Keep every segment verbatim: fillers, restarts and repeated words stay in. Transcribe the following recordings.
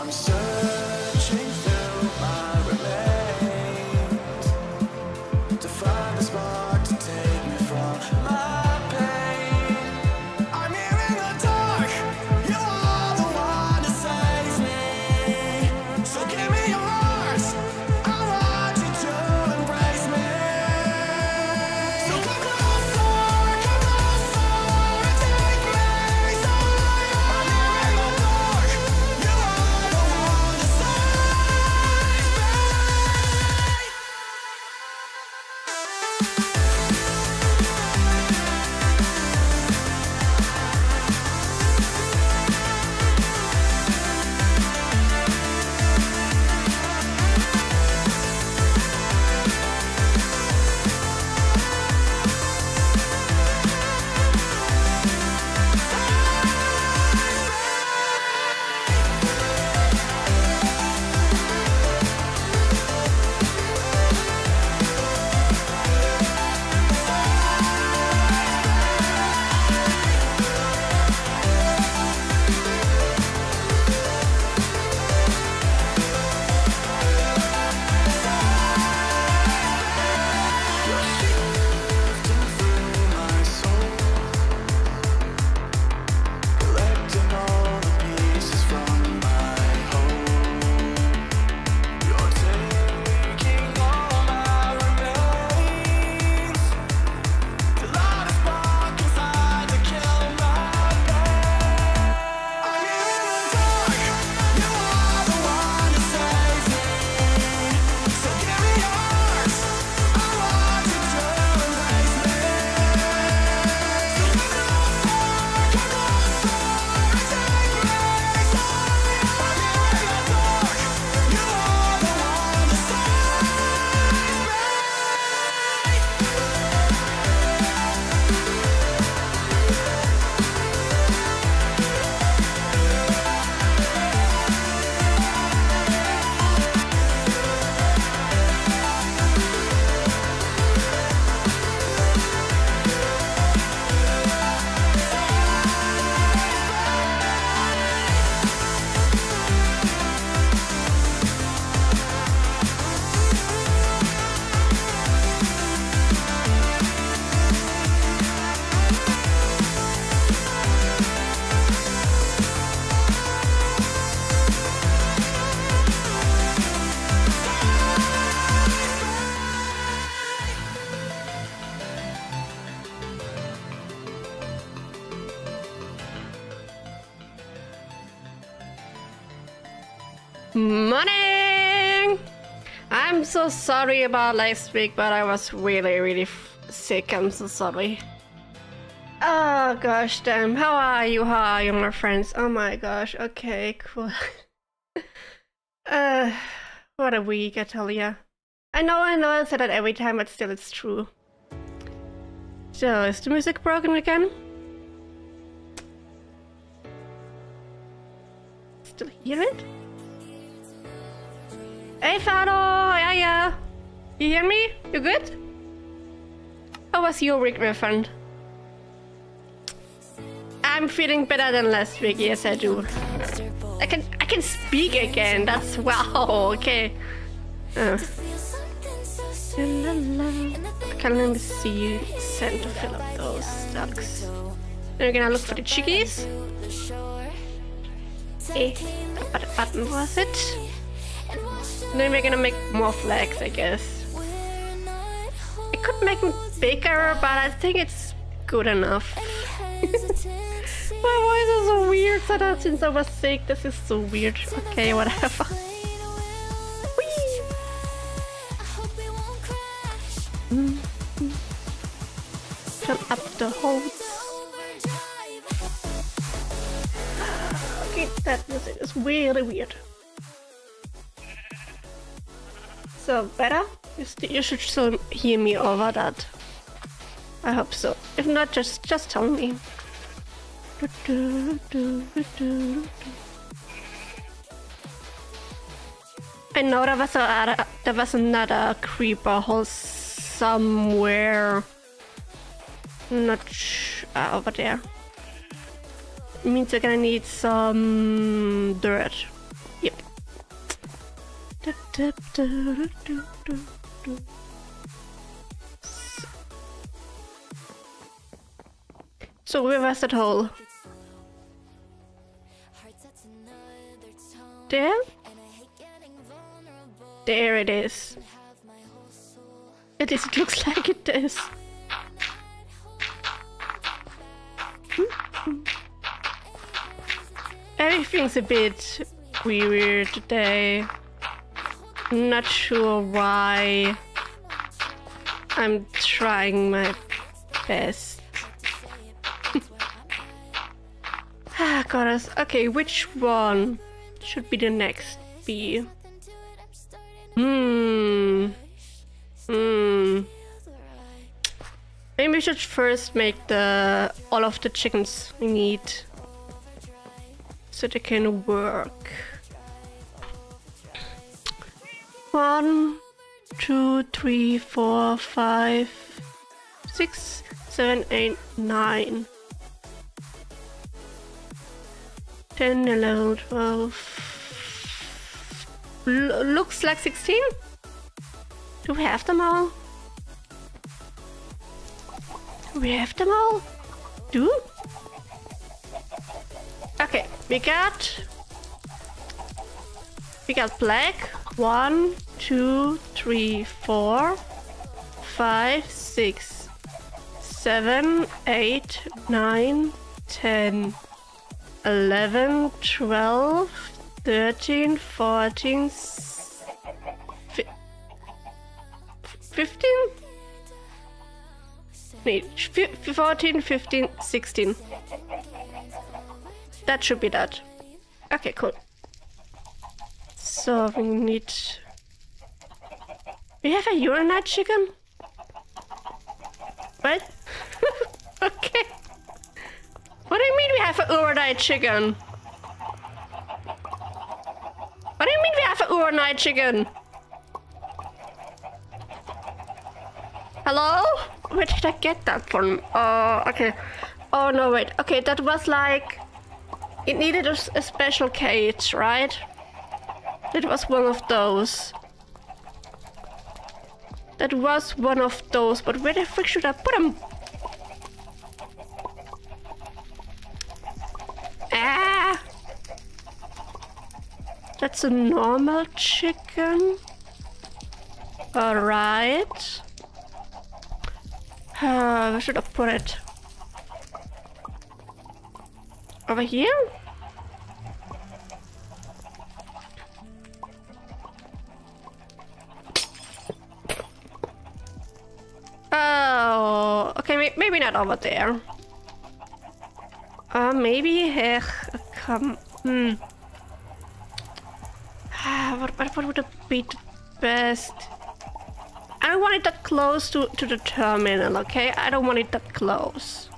I'm searching through my remains to find the spark to take me from my pain. I'm here in the dark, you are the one that saves me. So give me your heart, I want you to embrace me. So come closer, come closer and take me inside. I'm here in the dark, you are the one that saves me. Morning! I'm so sorry about last week, but I was really, really f sick. I'm so sorry. Oh gosh, damn. How are you? How are you, my friends? Oh my gosh. Okay, cool. uh, what a week, I tell ya. I know, I know, I said that every time, but still, it's true. So, is the music broken again? Still hear it? Hey Faro, yeah, yeah. You hear me? You good? How was your week, my friend? I'm feeling better than last week. Yes, I do. I can, I can speak again. That's wow. Okay. Uh. Okay, let me see. Send to fill up those stocks. Then we're gonna look for the chickies. Hey, what button was it? Then we're gonna make more flags, I guess. I could make them bigger, but I think it's good enough. My voice is so weird since I was sick. This is so weird. Okay, whatever. Whee! Fill up the holes. Okay, that music is really weird. So better? You should still hear me over that. I hope so. If not, just just tell me. I know there was a, there was another creeper hole somewhere. Not sh uh, over there. It means you're gonna need some dirt. Yep. So where was that hole? There? There it is. At least it looks like it is. Everything's a bit weird today. Not sure why. I'm trying my best. Ah, goddess. Okay, which one should be the next bee? Hmm. Hmm. Maybe we should first make the all of the chickens we need, so they can work. One, two, three, four, five, six, seven, eight, nine, ten, eleven, twelve. L- looks like sixteen. Do we have them all? Do we have them all? Do? Okay, we got we got black. One, two, three, four, five, six, seven, eight, nine, ten, eleven, twelve, thirteen, fourteen, fifteen. Wait, fourteen, fifteen, sixteen. That should be that. Okay, cool. So we need... We have a Uranite chicken? What? Okay. What do you mean we have a Uranite chicken? What do you mean we have a Uranite chicken? Hello? Where did I get that from? Oh, okay. Oh no, wait. Okay, that was like... It needed a, a special cage, right? That was one of those. That was one of those, but where the frick should I put him? Ah! That's a normal chicken. Alright. Uh, where should I put it? Over here? Oh, okay, maybe not over there. Uh, maybe here, come, hmm. Ah, what, what, what would be the best? I don't want it that close to, to the terminal, okay? I don't want it that close.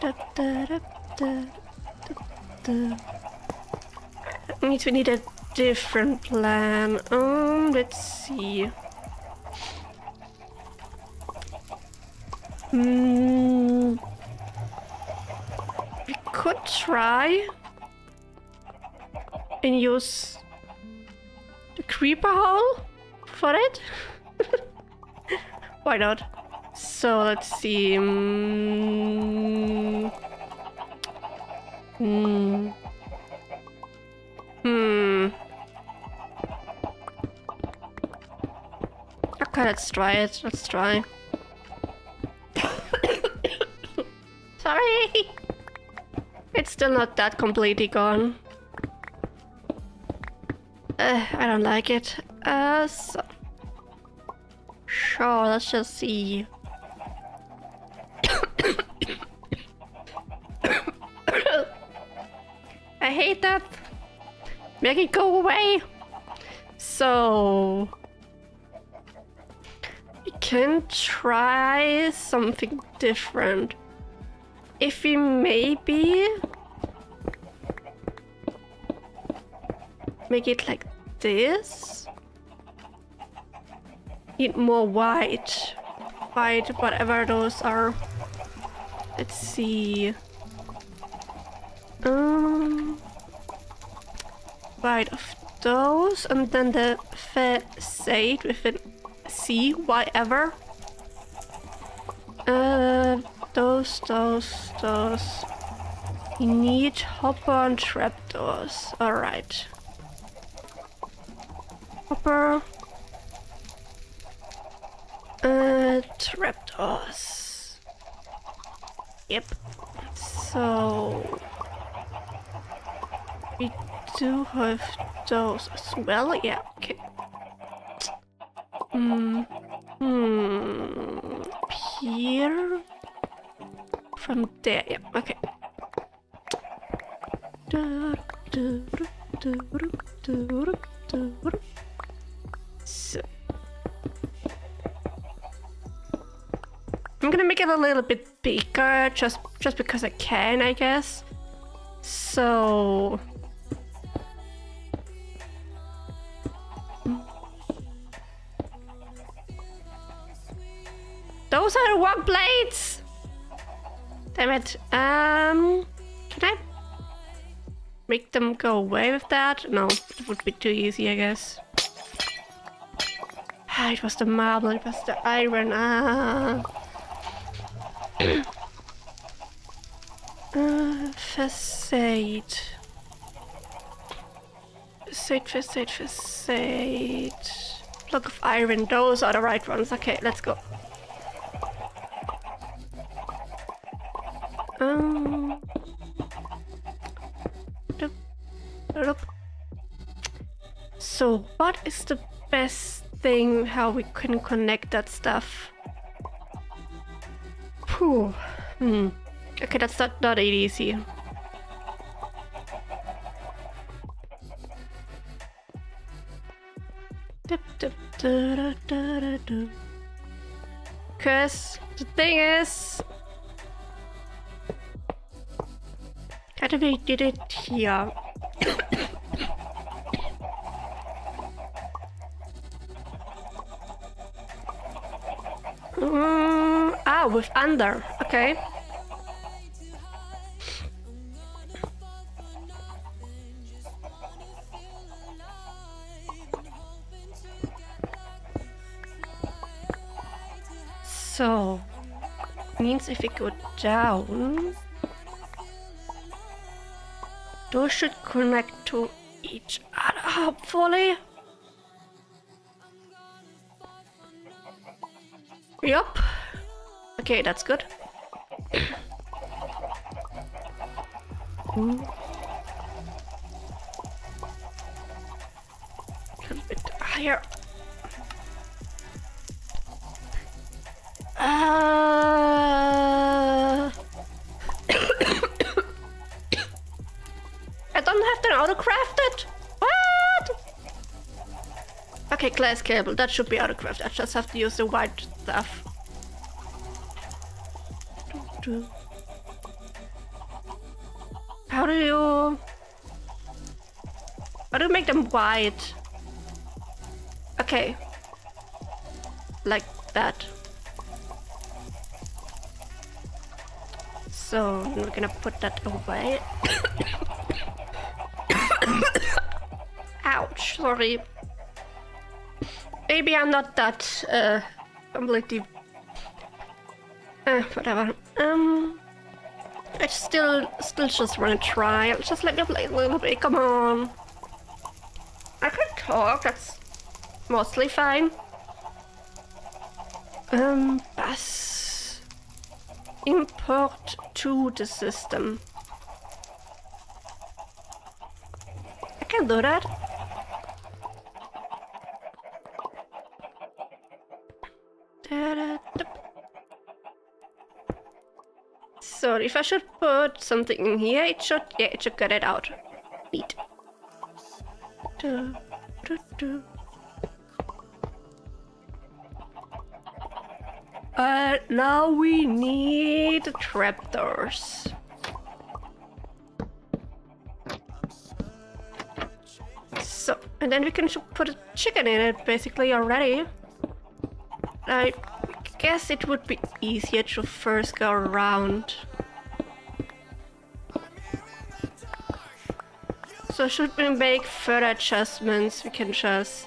Da, da, da, da, da, da. We need a different plan. Um, let's see. Mm. We could try and use the creeper hole for it. Why not? So let's see. Mm. Mm. Hmm. Okay, let's try it. Let's try. Sorry! It's still not that completely gone. Uh, I don't like it. Uh, so... Sure, let's just see. I hate that! Make it go away! So... We can try something different. If we maybe make it like this, need more white, white, whatever those are. Let's see. Um, Right, of those, and then the facade with an C, whatever. Uh, those, those, those. You need hopper and trapdoors. Alright. Hopper. Uh, trapdoors. Yep. So... we do have those as well, yeah, okay. Hmm. Hmm. Here. From there, yeah, okay. So. I'm gonna make it a little bit bigger, just just because I can, I guess. So those are the work plates. Damn it. Um, can I make them go away with that? No, it would be too easy, I guess. Ah, it was the marble, it was the iron. Ah. uh, facade. Facade, facade, facade. Block of iron, those are the right ones. Okay, let's go. Um. So, what is the best thing how we can connect that stuff? Phew. Hmm. Okay, that's not not easy. Cause the thing is, how do we did it here? Mm, ah, with under, okay. So, means if we go down, those should connect to each other, hopefully. Yup. Okay, that's good. Mm. A little bit higher. Uh... I don't have to autocraft it. What? Okay, glass cable. That should be autocraft. I just have to use the white stuff. How do you... how do you make them white? Okay. Like that. So, we're gonna put that away. Ouch, sorry. Maybe I'm not that... Uh, completely... Uh, whatever. Um, I still, still just wanna try. Just let me play a little bit. Come on. I can talk. That's mostly fine. Um, bus import to the system. I can do that. So if I should put something in here, it should, yeah, it should get it out. Neat. Uh, now we need trapdoors. So, and then we can put a chicken in it, basically, already. I guess it would be easier to first go around. So should we make further adjustments, we can just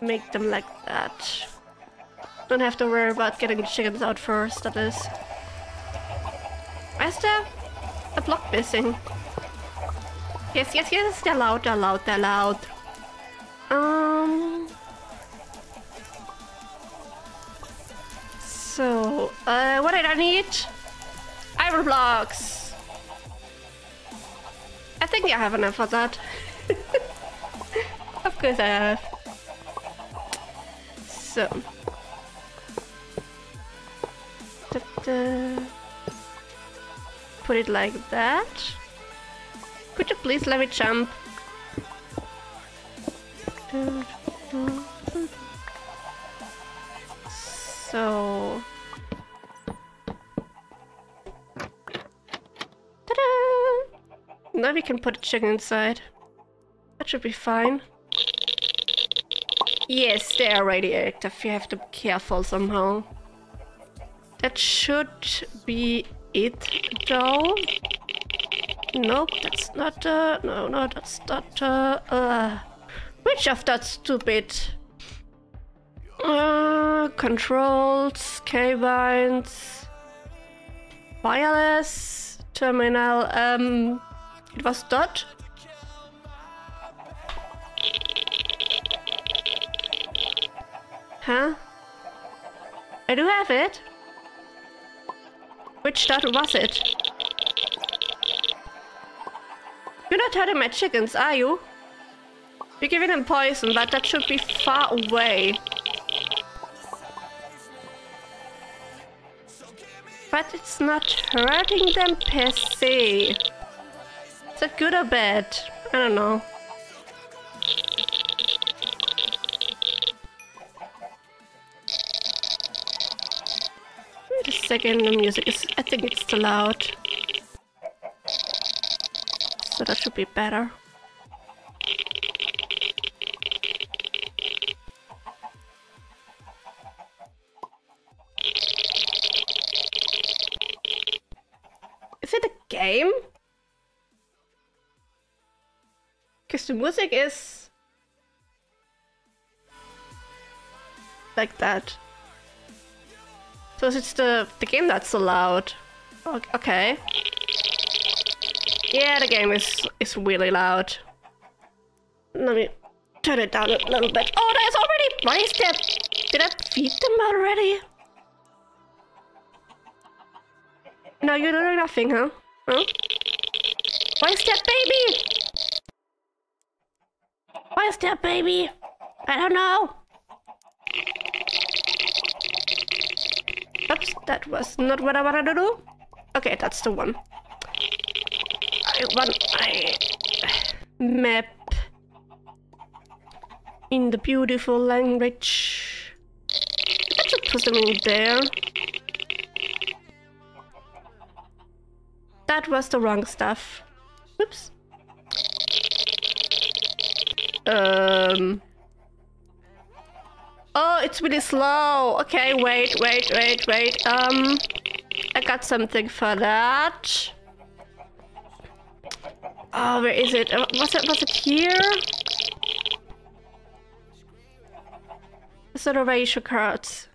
make them like that. Don't have to worry about getting the chickens out first, that is. Why is there a block missing? Yes, yes, yes, they're loud, they're loud, they're loud. Um... So, uh, what did I need? Iron blocks! I think I have enough for that. Of course I have. So... Put it like that. Could you please let me jump? So... Ta-da! Now we can put a chicken inside. That should be fine. Yes, they are radioactive. You have to be careful somehow. That should be it, though. Nope, that's not uh no no that's not uh, uh which of that stupid uh controls, K-binds, wireless terminal, um it was dot. Huh? I do have it. Which dot was it? You're not hurting my chickens, are you? You're giving them poison, but that should be far away. But it's not hurting them per se. Is that good or bad? I don't know. Wait a second, the music is... I think it's too loud. So that should be better. Is it a game? Because the music is... like that. So it's the, the game that's so loud. Okay. Yeah, the game is, is really loud. Let me turn it down a little bit. Oh, there's already... Why is that? Did I feed them already? No, you're doing nothing, huh? Huh? Why is that baby? Why is that baby? I don't know. Oops, that was not what I wanted to do. Okay, that's the one. I want I map in the beautiful language. I should put them in there. That was the wrong stuff. Oops. Um... Oh, it's really slow. Okay, wait, wait, wait, wait. Um, I got something for that. Oh, where is it? Uh, was it, was it here? Is it erasure cards?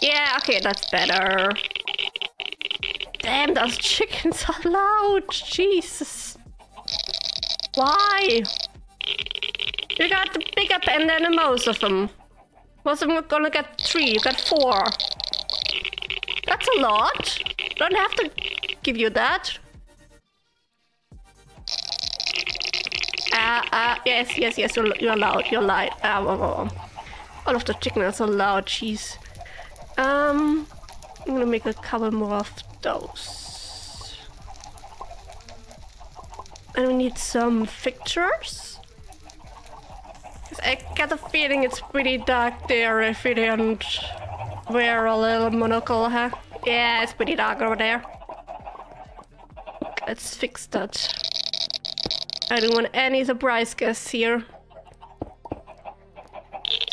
Yeah, okay, that's better. Damn, those chickens are loud. Jesus. Why? You got the big up and then most of them. Most of them are gonna get three, you got four. That's a lot. Don't have to give you that. Ah, uh, ah, uh, yes, yes, yes, you're, you're loud, you're loud. Ah, whoa, whoa. All of the chickens are so loud, jeez. Um, I'm gonna make a couple more of those. And we need some fixtures. I got a feeling it's pretty dark there if you didn't wear a little monocle, huh? Yeah, it's pretty dark over there. Let's fix that. I don't want any surprise guests here.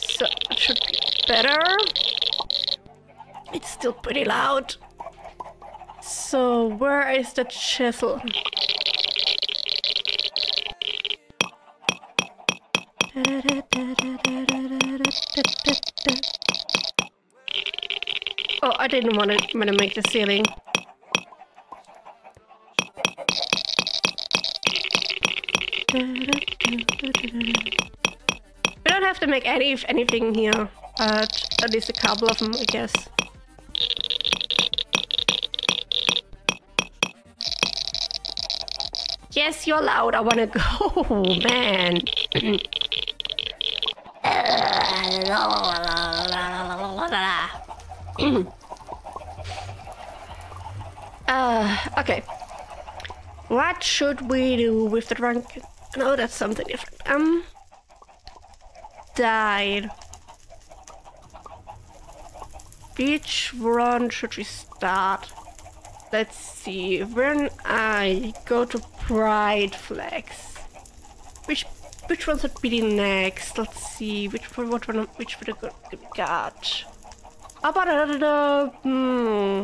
So, it should be better. It's still pretty loud. So, where is the chisel? Oh, I didn't want to, want to make the ceiling. We don't have to make any anything here. Uh, at least a couple of them, I guess. Yes, you're loud. I want to go, oh, man. uh, okay. What should we do with the drunken? No, that's something different. Um, died. Which one should we start? Let's see. When I go to Pride Flags, which which one should be the next? Let's see. Which one? What one? Which one? Good God. How about another? Hmm.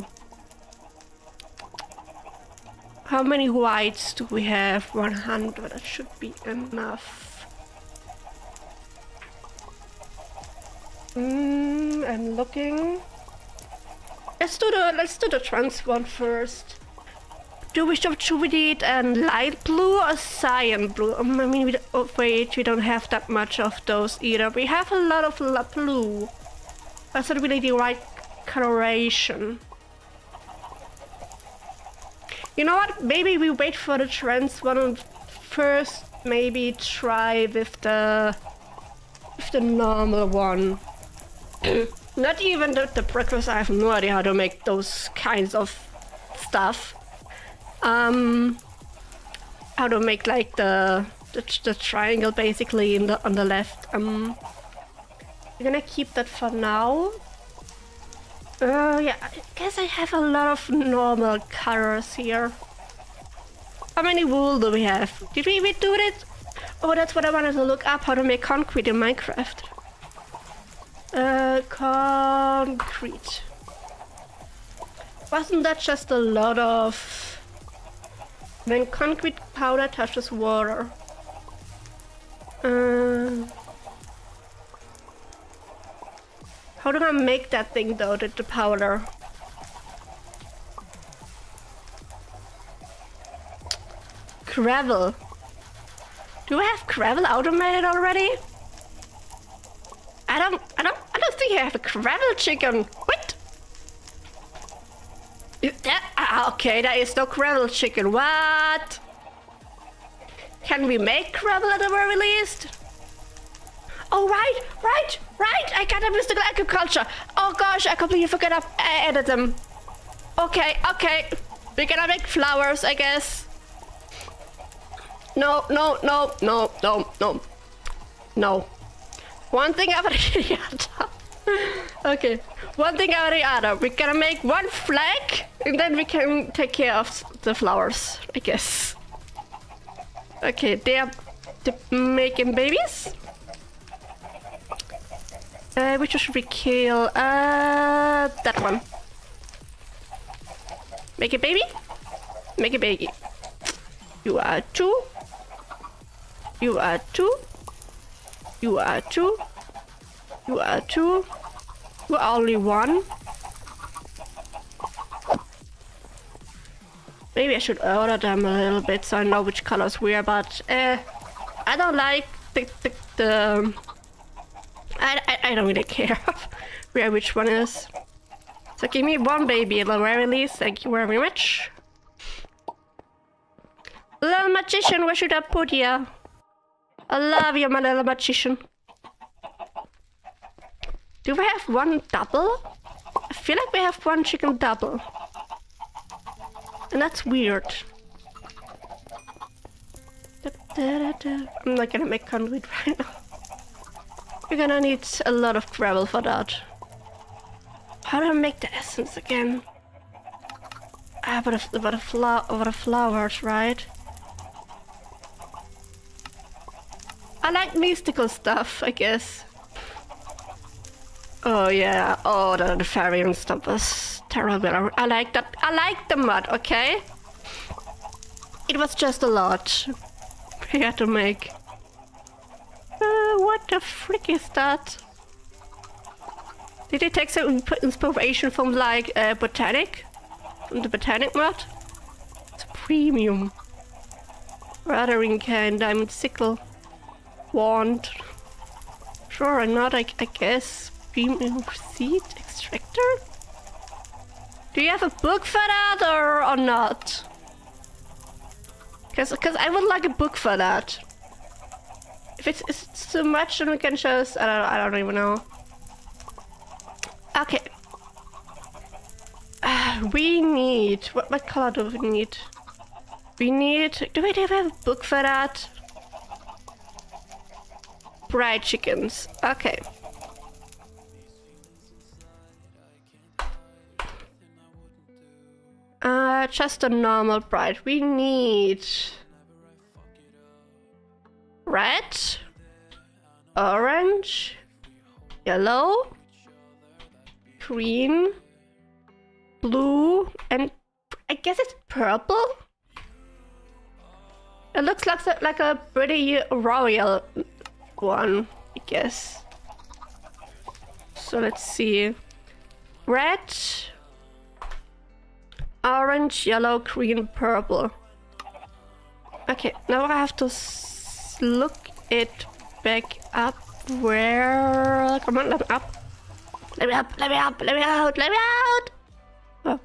How many whites do we have? one hundred. That should be enough. Hmm. I'm looking. Let's do the let's do the trans one first. Do we should we need a um, light blue or cyan blue? Um, I mean, we don't, oh, wait, we don't have that much of those either. We have a lot of blue. That's not really the right coloration. You know what? Maybe we wait for the trans one first. Maybe try with the with the normal one. Not even the, the brickers, I have no idea how to make those kinds of stuff. Um, how to make like the the, the triangle basically in the on the left. Um, I'm gonna keep that for now. Uh, yeah, I guess I have a lot of normal colors here. How many wool do we have? Did we, we do it? Oh, that's what I wanted to look up, how to make concrete in Minecraft. Uh, concrete. Wasn't that just a lot of... When concrete powder touches water. Uh, how do I make that thing though, the, the powder? Gravel. Do I have gravel automated already? I don't, I don't, I don't think I have a gravel chicken. What? That, okay, there is no gravel chicken. What? Can we make gravel at the very least? Oh, right, right, right. I got a mystical agriculture. Oh gosh, I completely forgot I, I added them. Okay, okay. We're gonna make flowers, I guess. No, no, no, no, no, no, no. One thing after the other. Okay, one thing after the other. We're gonna make one flag and then we can take care of the flowers, I guess. Okay, they're making babies. Uh, which one should we kill? Uh, that one. Make a baby. Make a baby. You are two. You are two. You are two. You are two. You are only one. Maybe I should order them a little bit so I know which colors we are, but uh, I don't like the... the, the I, I, I don't really care where which one is. So give me one baby at the very least. Thank you very much. Little magician, where should I put you? I love you, my little magician. Do we have one double? I feel like we have one chicken double. And that's weird. I'm not gonna make conduit right now. We're gonna need a lot of gravel for that. How do I make the essence again? Ah, but the, but the, flower, but the flowers, right? I like mystical stuff, I guess. Oh yeah, oh the Inferium stuff was terrible. I like that. I like the mud, okay? It was just a lot we had to make. Uh, the frick is that? Did they take some inspiration from like uh, botanic? From the botanic mod? It's premium. Rathering can, diamond sickle, wand. Sure or not, I, I guess. Beam seed extractor? Do you have a book for that or, or not? Because I would like a book for that. If it's, it's too much, then we can just... I don't, I don't even know. Okay. Uh, we need... What, what color do we need? We need... Do we have a book for that? Fried chickens. Okay. Uh, just a normal bride. We need red, orange, yellow, green, blue, and I guess it's purple. It looks like a, like a pretty royal one, I guess. So let's see. Red, orange, yellow, green, purple. Okay, now I have to s look it back up. Where? Come on, let me up. Let me up, let me up, let me out, let me out! Oh.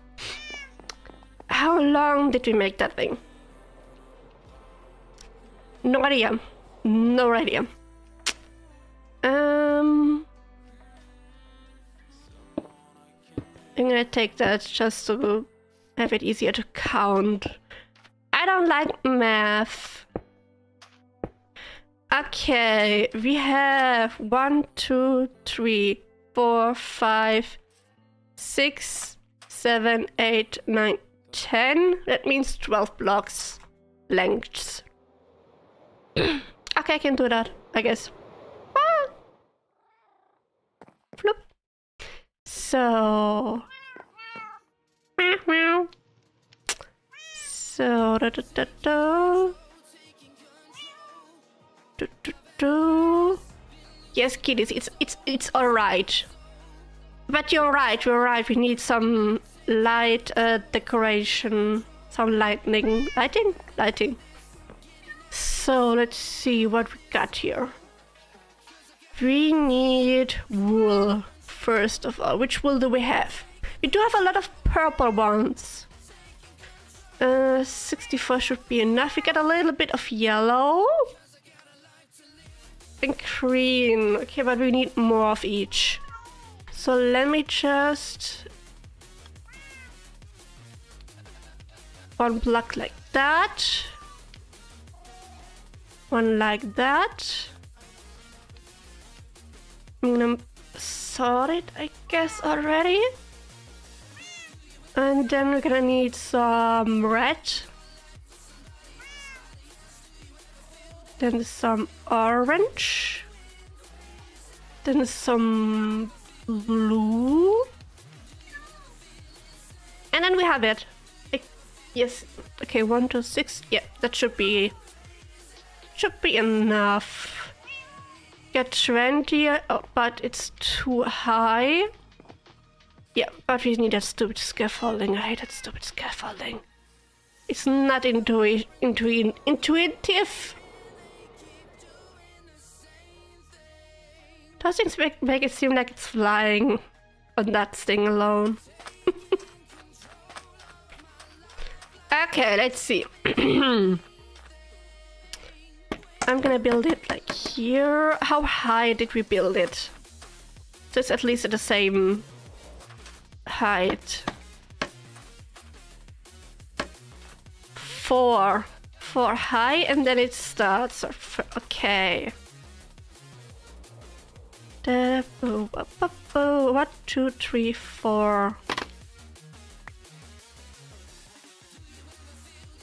How long did we make that thing? No idea. No idea. Um... I'm gonna take that just to... have it easier to count. I don't like math. Okay, we have one, two, three, four, five, six, seven, eight, nine, ten. That means twelve blocks lengths. Okay, I can do that, I guess. Ah. Flip. So. So da da da da. Do, do, do. Yes, kiddies, it's it's it's all right. But you're right, you're right. We need some light uh, decoration, some lightning, lighting, lighting. So let's see what we got here. We need wool first of all. Which wool do we have? We do have a lot of purple ones. Uh, sixty-four should be enough. We get a little bit of yellow and green. Okay, but we need more of each. So let me just... one block like that. One like that. I'm gonna sort it, I guess, already. And then we're gonna need some red. Then some orange. Then some blue. And then we have it. I, yes. Okay, one, two, six. Yeah, that should be should be enough. Get twenty, oh, but it's too high. Yeah, but we need that stupid scaffolding. I hate that stupid scaffolding. It's not intu intu intuitive. Those things make, make it seem like it's flying on that thing alone. Okay, let's see. I'm gonna build it like here. How high did we build it? So it's at least at the same... height. Four. Four high, and then it starts. Okay. One, two, three, four.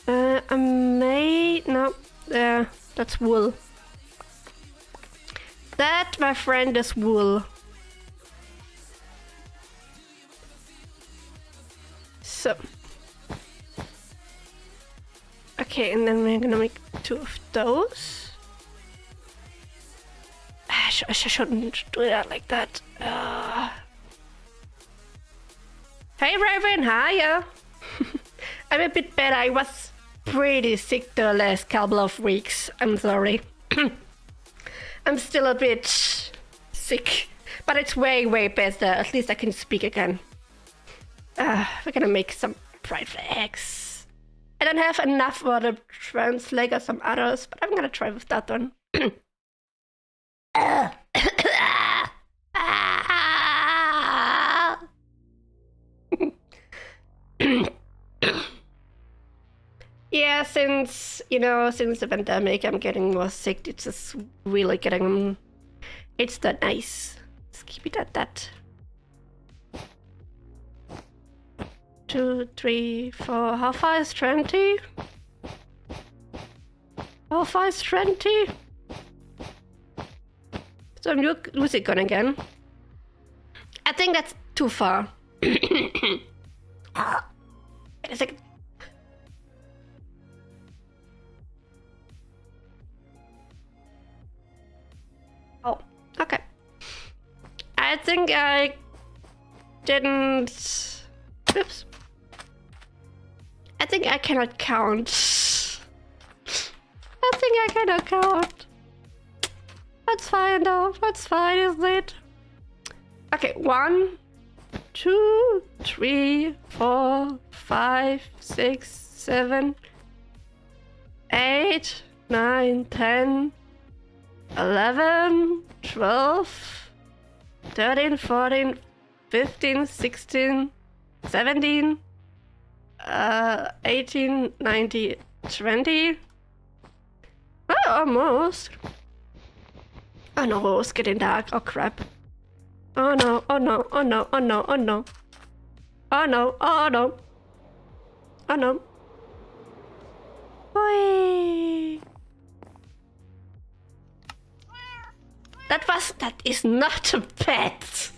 Uh, I may... No. Uh, that's wool. That, my friend, is wool. So, okay, and then we're gonna make two of those. sh I shouldn't do that like that. Uh... Hey Raven, hiya! I'm a bit better, I was pretty sick the last couple of weeks, I'm sorry. I'm still a bit sick, but it's way, way better, at least I can speak again. Uh, we're gonna make some pride flags. I don't have enough for the translate or some others, but I'm gonna try with that one. uh. Yeah, since, you know, since the pandemic, I'm getting more sick. It's just really getting... It's not nice. Let's keep it at that. Two, three, four... How far is twenty? How far is twenty? So I'm losing gun again. I think that's too far. Ah, wait a second. Oh, okay. I think I didn't... Oops. I think I cannot count. I think I cannot count. That's fine though. That's fine, isn't it? Okay, one... Two, three, four, five, six, seven, eight, nine, ten, eleven, twelve, thirteen, fourteen, fifteen, sixteen, seventeen, uh, eighteen, nineteen, twenty. Oh, almost. Oh no, it's getting dark. Oh crap. Oh no, oh no, oh no, oh no, oh no. Oh no, oh no. Oh no. Oi. That was, that is not a pet.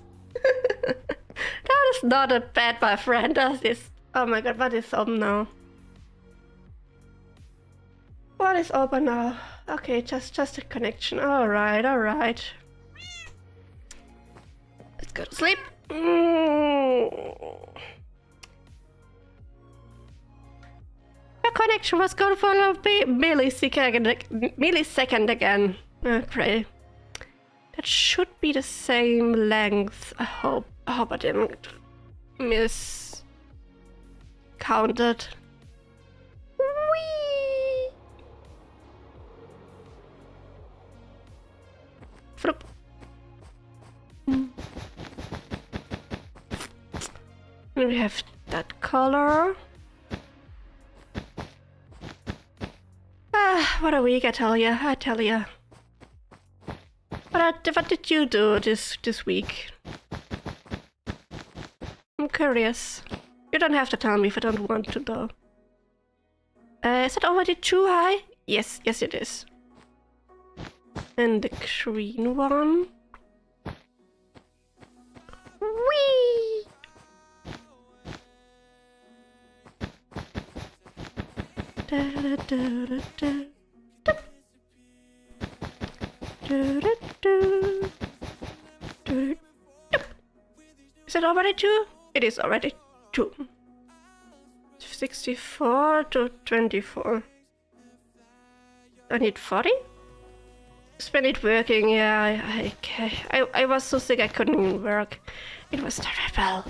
That is not a pet, my friend. That is, oh my god, what is up now? What is open now? Okay, just, just a connection. Alright, alright. Go to sleep. Mm. My connection was gone for a millisecond, millisecond again. Okay. That should be the same length. I hope. I hope I didn't miscount it. Whee! Flip. Mm. We have that color. Ah, what a week, I tell ya, I tell ya. What, what did you do this, this week? I'm curious. You don't have to tell me if I don't want to though. Uh, is it already too high? Yes, yes it is. And the green one. Whee! Da, da, da, da, da. Da, da, da. Da, da. Is it already two? It is already two. sixty-four to twenty-four. I need forty? Spend it working, yeah. I, I, I, I was so sick I couldn't even work. It was terrible.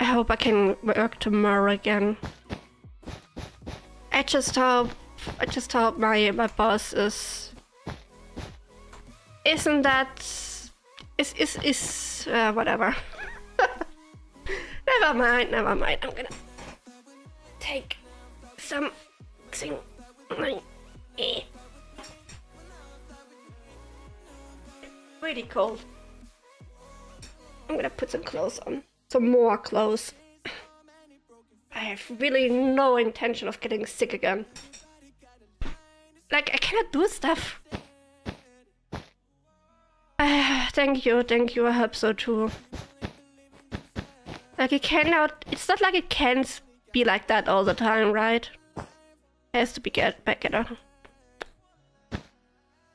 I hope I can work tomorrow again. I just hope, I just hope my, my boss is, isn't that, is, is, is, uh, whatever. Never mind, never mind, I'm gonna take something, eh. Really cold. I'm gonna put some clothes on, some more clothes. I have really no intention of getting sick again. Like, I cannot do stuff. Uh, thank you, thank you, I hope so too. Like, it cannot... It's not like it can be like that all the time, right? It has to be get better.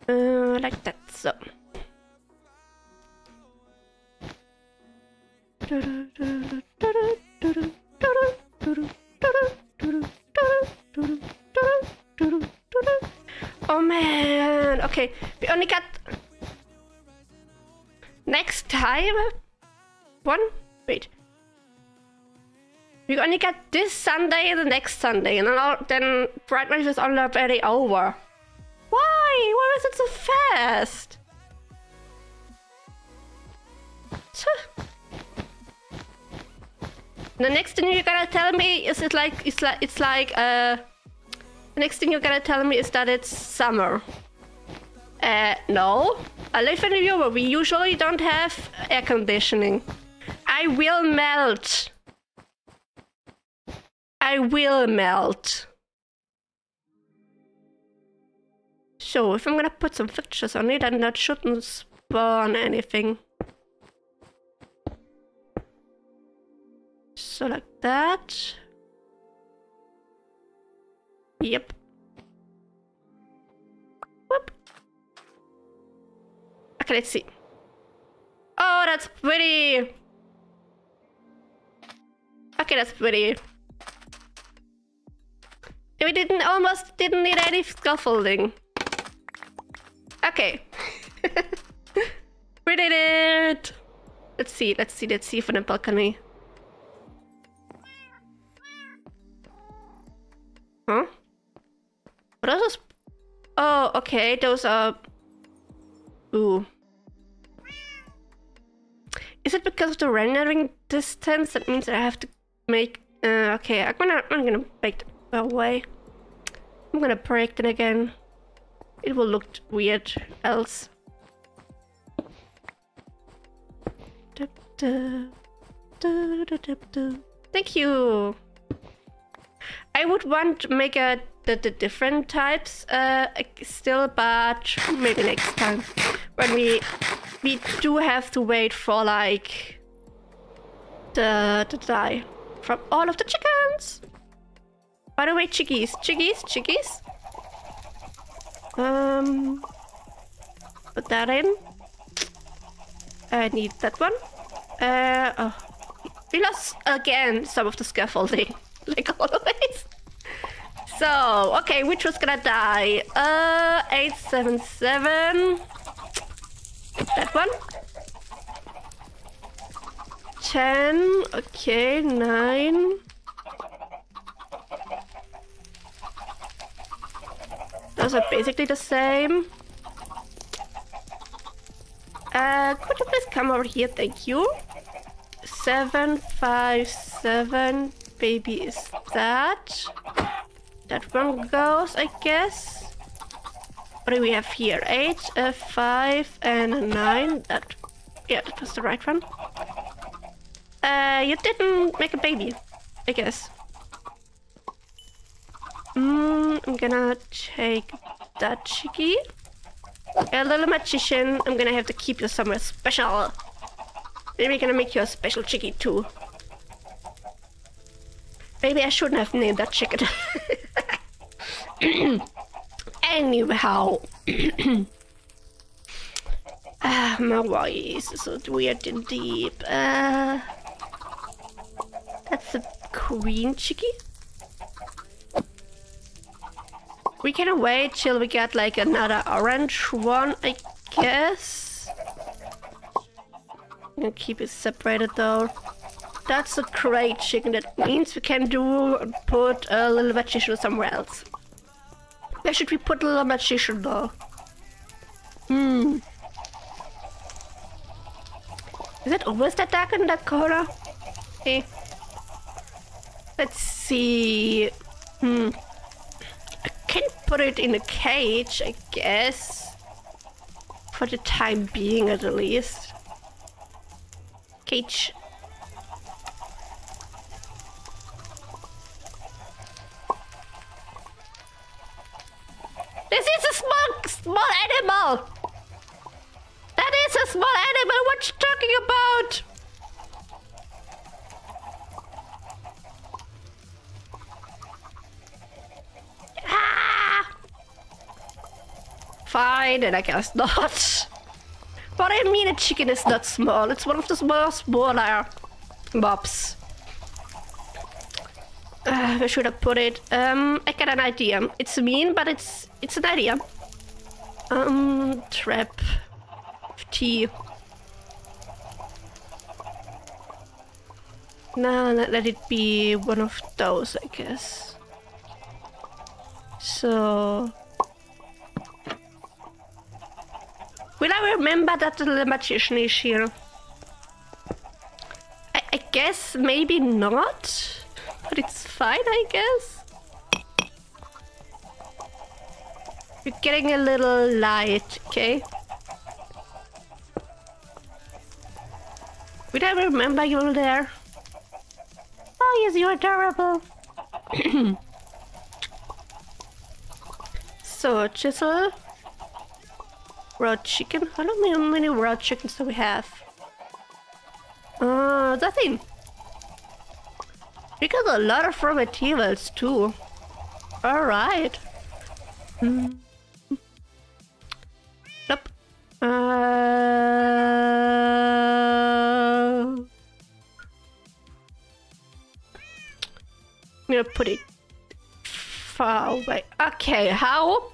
Uh, like that, so. Oh man, okay, we only got next time one, wait, we only got this Sunday and the next Sunday, and then, all, then Brightwatch is already over. Why? Why is it so fast? The next thing you're gonna tell me is it like it's like it's like uh the next thing you're gonna tell me is that it's summer. Uh no. I live in Europe. We usually don't have air conditioning. I will melt. I will melt. So if I'm gonna put some fixtures on it, then that shouldn't spawn anything. So like that. Yep. Whoop. Okay, let's see. Oh, that's pretty. Okay, that's pretty. We didn't almost didn't need any scaffolding. Okay. We did it. Let's see. Let's see. Let's see from the balcony. Huh? What are those? Oh, okay, those are... Ooh. Is it because of the rendering distance? That means I have to make... Uh, okay, I'm gonna, I'm gonna make them away. I'm gonna break them again. It will look weird else. Thank you! I would want to make a, the, the different types uh, still, but maybe next time. When we we do have to wait for like the, the dye from all of the chickens. By the way, chickies, chickies, chickies. Um, put that in. I need that one. Uh, oh. We lost again some of the scaffolding. Like always. So, okay, which was gonna die? Uh, eight seven seven. That one. ten. Okay, nine. Those are basically the same. Uh, could you please come over here? Thank you. seven five seven. Baby is that. That one goes, I guess. What do we have here? Eight, a five, and a nine. That, yeah, that was the right one. Uh, you didn't make a baby, I guess. Mm, I'm gonna take that chickie. A little magician. I'm gonna have to keep you somewhere special. Maybe I'm gonna make you a special chickie too. Maybe I shouldn't have named that chicken. Anyhow. Ah, my voice is so weird and deep. Uh, that's a queen chickie. We can wait till we get like another orange one, I guess. I'm gonna keep it separated though. That's a great chicken. That means we can do put a little magician somewhere else. Where should we put a little magician though? Hmm. Is it always that dark in that corner? Hey. Let's see. Hmm. I can put it in a cage, I guess. For the time being, at least. Cage. This is a small, small animal! That is a small animal! What you talking about? Ah! Fine. I did, I guess not. But I mean, a chicken is not small. It's one of the small, smaller mobs. Uh, where should I put it? Um, I got an idea. It's mean, but it's it's an idea. Um, trap. Tea. No, let, let it be one of those, I guess. So... will I remember that the magician is here? I, I guess maybe not, but it's fine, I guess. You're getting a little light, okay? Will I remember you're there? Oh yes, you're adorable. So, chisel. Raw chicken? How many raw chickens do we have? Uh, nothing. We got a lot of raw materials too. Alright. Mm. Nope. Uh... I'm gonna put it far away. Okay, how?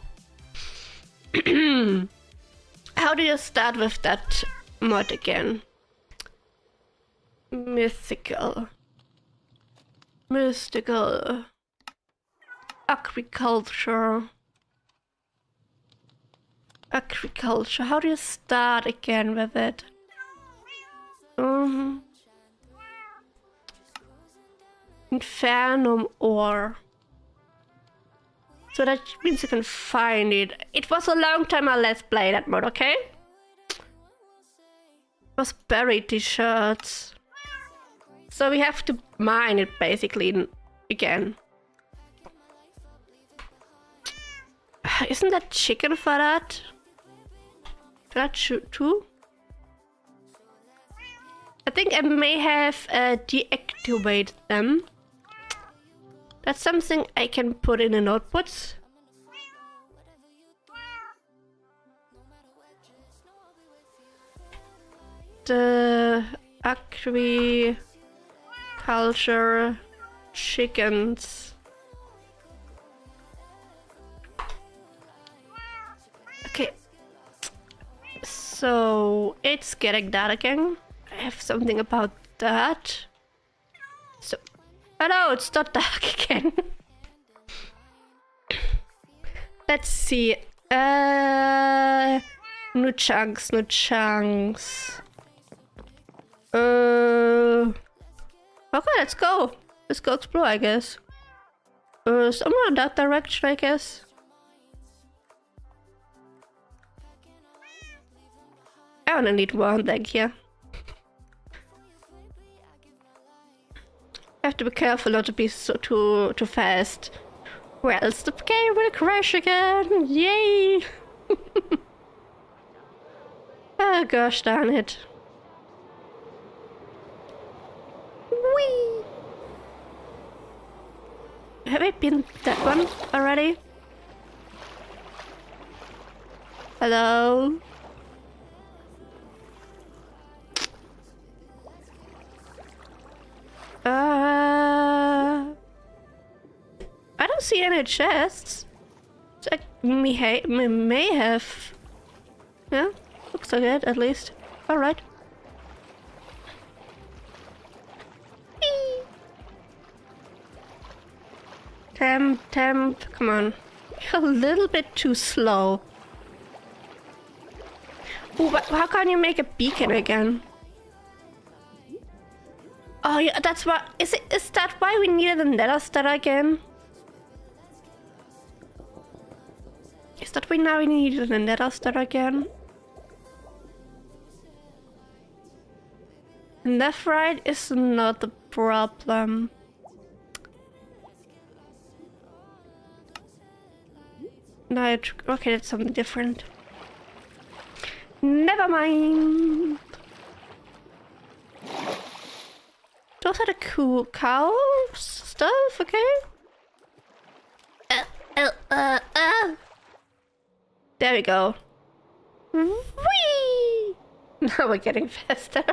How do you start with that mod again? Mystical. Mystical. Agriculture. Agriculture. How do you start again with it? Um, Infernum ore. So that means you can find it. It was a long time I let's play that mod, okay? Prosperity shirts. So we have to mine it basically again. Isn't that chicken for that? For that too? I think I may have uh, deactivated them. That's something I can put in an output. The agriculture chickens. Okay. So it's getting that again. I have something about that. So. Oh no, it's not dark again. Let's see. Uh, new chunks, new chunks. Uh, okay, let's go. Let's go explore, I guess. Uh, somewhere in that direction, I guess. I only need one, thank you. I have to be careful not to be so too too fast. Or else the game will crash again. Yay! Oh gosh darn it. Whee! Have I been that one already? Hello? Uh, I don't see any chests. So I may, ha may, may have. Yeah, looks like it at least. All right. Eee. Temp, temp. Come on, you're a little bit too slow. Ooh, but how can you make a beacon again? Oh yeah, that's why. Is it? Is that why we needed the Nether Star again? Is that why now we needed the Nether Star again? Netherite is not the problem. No, okay, that's something different. Never mind. Those are the cool cow stuff, okay? Uh, uh, uh, uh. There we go. Whee! Now we're getting faster.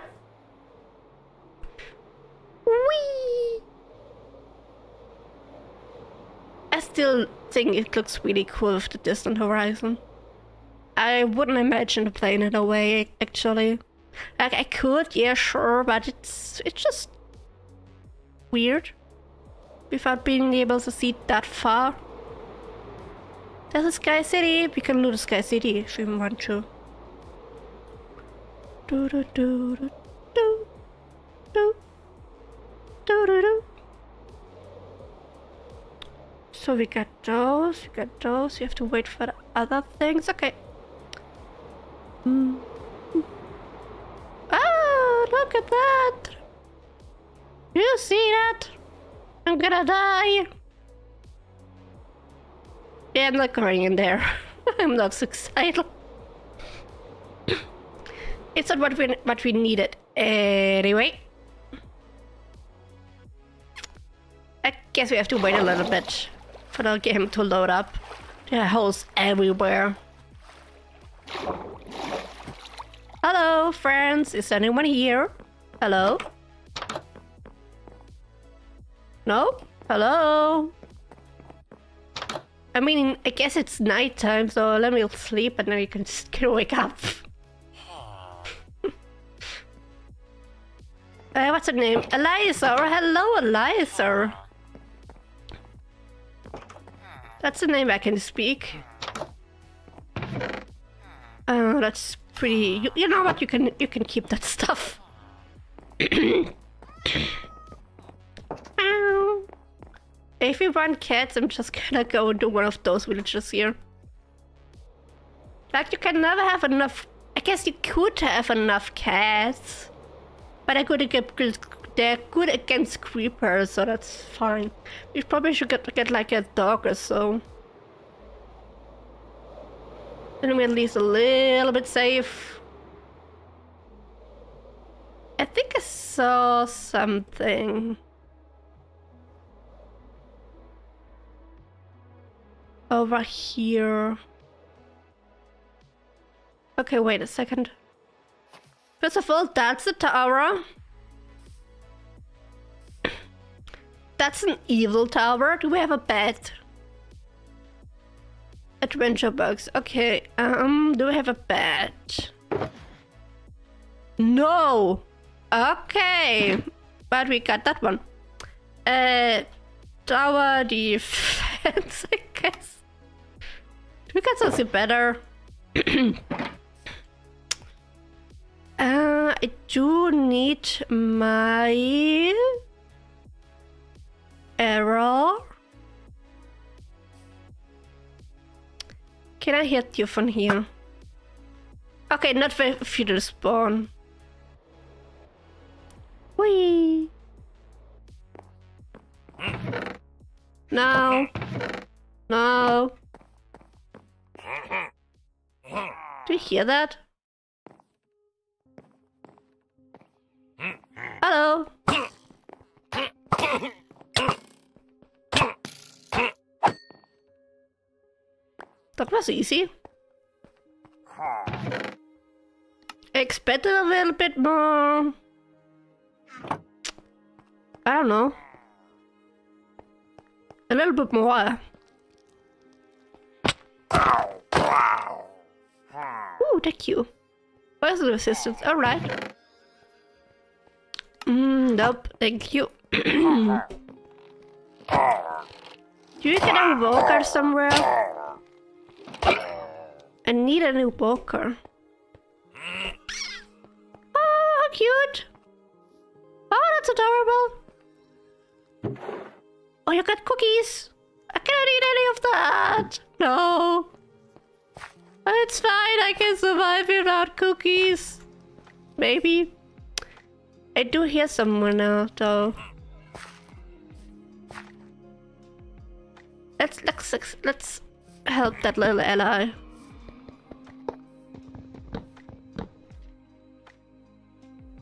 Whee! I still think it looks really cool with the distant horizon. I wouldn't imagine playing it away, actually. Like, I could, yeah, sure, but it's it's just weird without being able to see that far. There's a Sky City. We can do the Sky City if we want to. Do do do do do do do do do. So we got those. We got those. You have to wait for the other things. Okay. Mm. Oh, look at that! You see that? I'm gonna die. Yeah, I'm not going in there. I'm not suicidal. It's not what we what we needed anyway. I guess we have to wait a little bit for the game to load up. There are holes everywhere. Hello, friends. Is anyone here? Hello? No? Hello? I mean, I guess it's nighttime, so let me sleep and then you can just can wake up. uh, what's her name? Eliza! Hello, Eliza! That's a name I can speak. Oh, that's pretty... You, you know what? You can, you can keep that stuff. If we want cats, I'm just gonna go into one of those villages here. Like, you can never have enough... I guess you could have enough cats. But they're good against, they're good against creepers, so that's fine. We probably should get, get like a dog or so. Then we're at least a little bit safe. I think I saw something. Over here. Okay, wait a second. First of all, that's a tower. That's an evil tower. Do we have a bed? Adventure box. Okay, um, do we have a bed? No! Okay! But we got that one. Uh, tower defense, I guess. We got something better. uh, I do need my arrow. Can I hit you from here? Okay, not for feudal spawn. Whee! No. No. Do you hear that? Hello. That was easy. I expected a little bit more. I don't know. A little bit more. Ooh, thank you. Where's the resistance? Alright. Mm, nope, thank you. Do you get a walker somewhere? I need a new walker. Oh, how cute! Oh, that's adorable! Oh, you got cookies! I cannot eat any of that! No! It's fine, I can survive without cookies. Maybe. I do hear someone now, though. Let's, let's, let's help that little ally.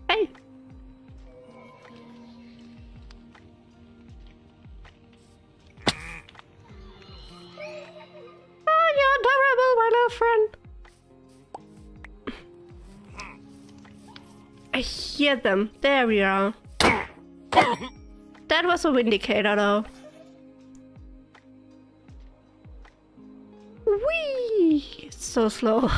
Hey. Oh, you're adorable, my little friend. I hear them. There we are. That was a Vindicator, though. Whee! It's so slow.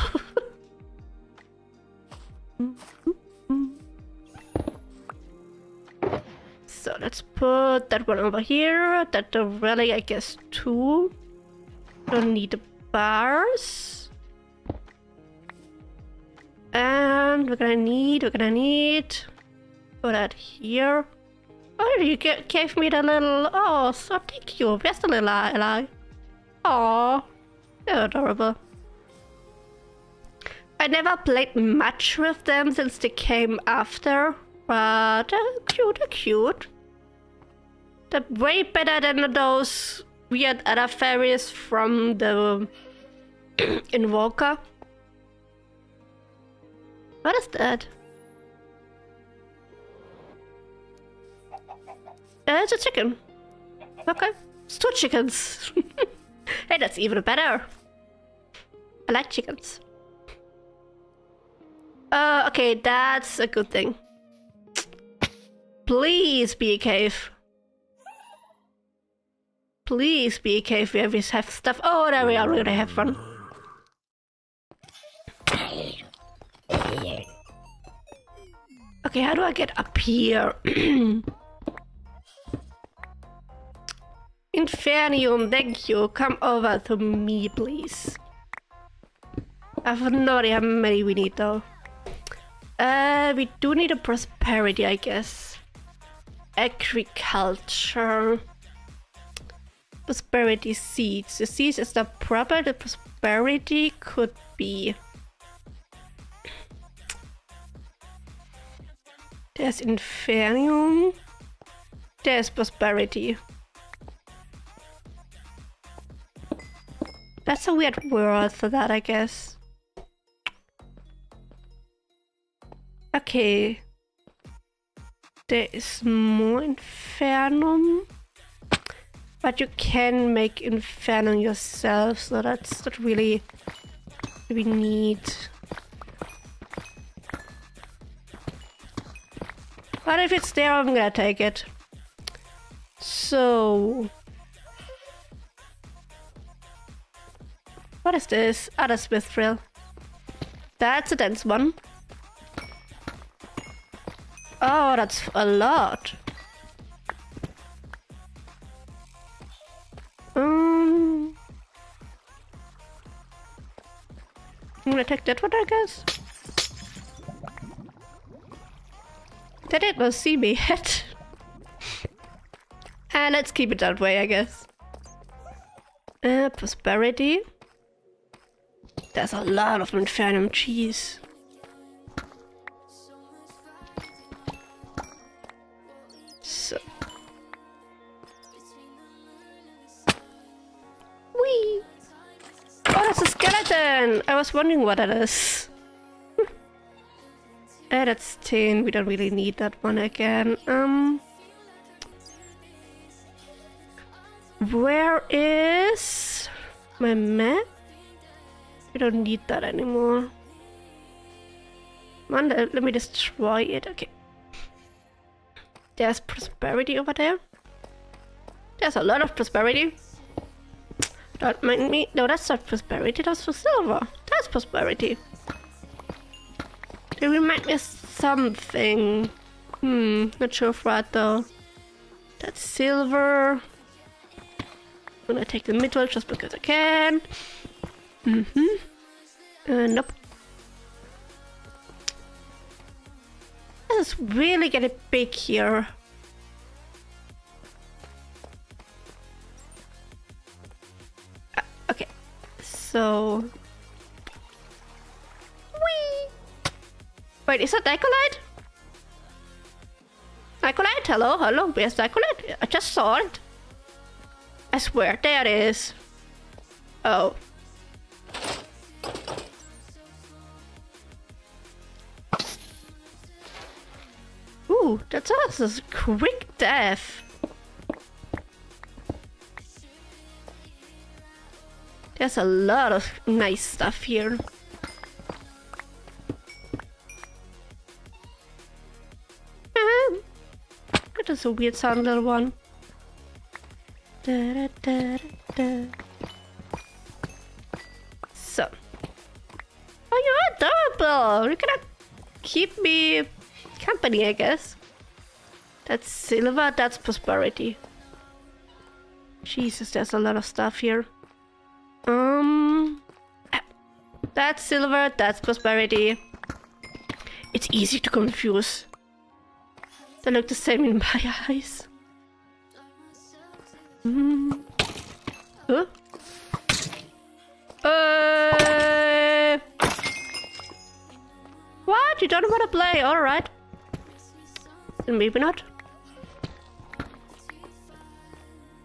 So let's put that one over here. That the relic, I guess, too. Don't need the bars. And we're gonna need, we're gonna need. Put that here. Oh, you gave me the little. Oh, so thank you. Where's the little ally? Aww. They're adorable. I never played much with them since they came after. But they're cute, they're cute. They're way better than those weird other fairies from the Invoker. What is that? Uh, it's a chicken. Okay. It's two chickens. Hey, that's even better. I like chickens. Uh, okay, that's a good thing. Please be a cave. Please be a cave where we have stuff. Oh, there we already have one. Okay, how do I get up here? Infernum, thank you. Come over to me, please. I have no idea how many we need, though. Uh, we do need a prosperity, I guess. Agriculture. Prosperity seeds. The seeds is not proper. The prosperity could be. There's Infernum. There's prosperity. That's a weird word for that, I guess. Okay. There is more Infernum. But you can make Infernum yourself, so that's not really what we need. But if it's there, I'm gonna take it. So... what is this? Ah, that's Smith Drill. That's a dense one. Oh, that's a lot. Um, I'm gonna take that one, I guess. They didn't not see me yet. And let's keep it that way, I guess. Uh, prosperity. There's a lot of Infernum cheese. So. Whee! Oh, that's a skeleton! I was wondering what that is. uh, that's tin. We don't really need that one again. Um. Where is my map? We don't need that anymore. Man, let me destroy it. Okay. There's prosperity over there. There's a lot of prosperity. Don't mind me. No, that's not prosperity. That's for silver. That's prosperity. They remind me of something. Hmm. Not sure of what though. That's silver. I'm gonna take the middle just because I can. Mm-hmm. Uh, nope. This is really getting big here. Uh, okay. So. Whee! Wait, is that Nicolite? Nicolite? Hello, hello. Where's Nicolite? I just saw it. I swear, there it is. Oh. Ooh, that's us. That's a quick death. There's a lot of nice stuff here. That is a weird sound, little one. Da, da, da, da. So. Oh, you're adorable. You're gonna keep me company, I guess. That's silver. That's prosperity. Jesus, there's a lot of stuff here. Um, that's silver. That's prosperity. It's easy to confuse. They look the same in my eyes. Mm. Huh? Uh, what? You don't want to play? All right. Then maybe not.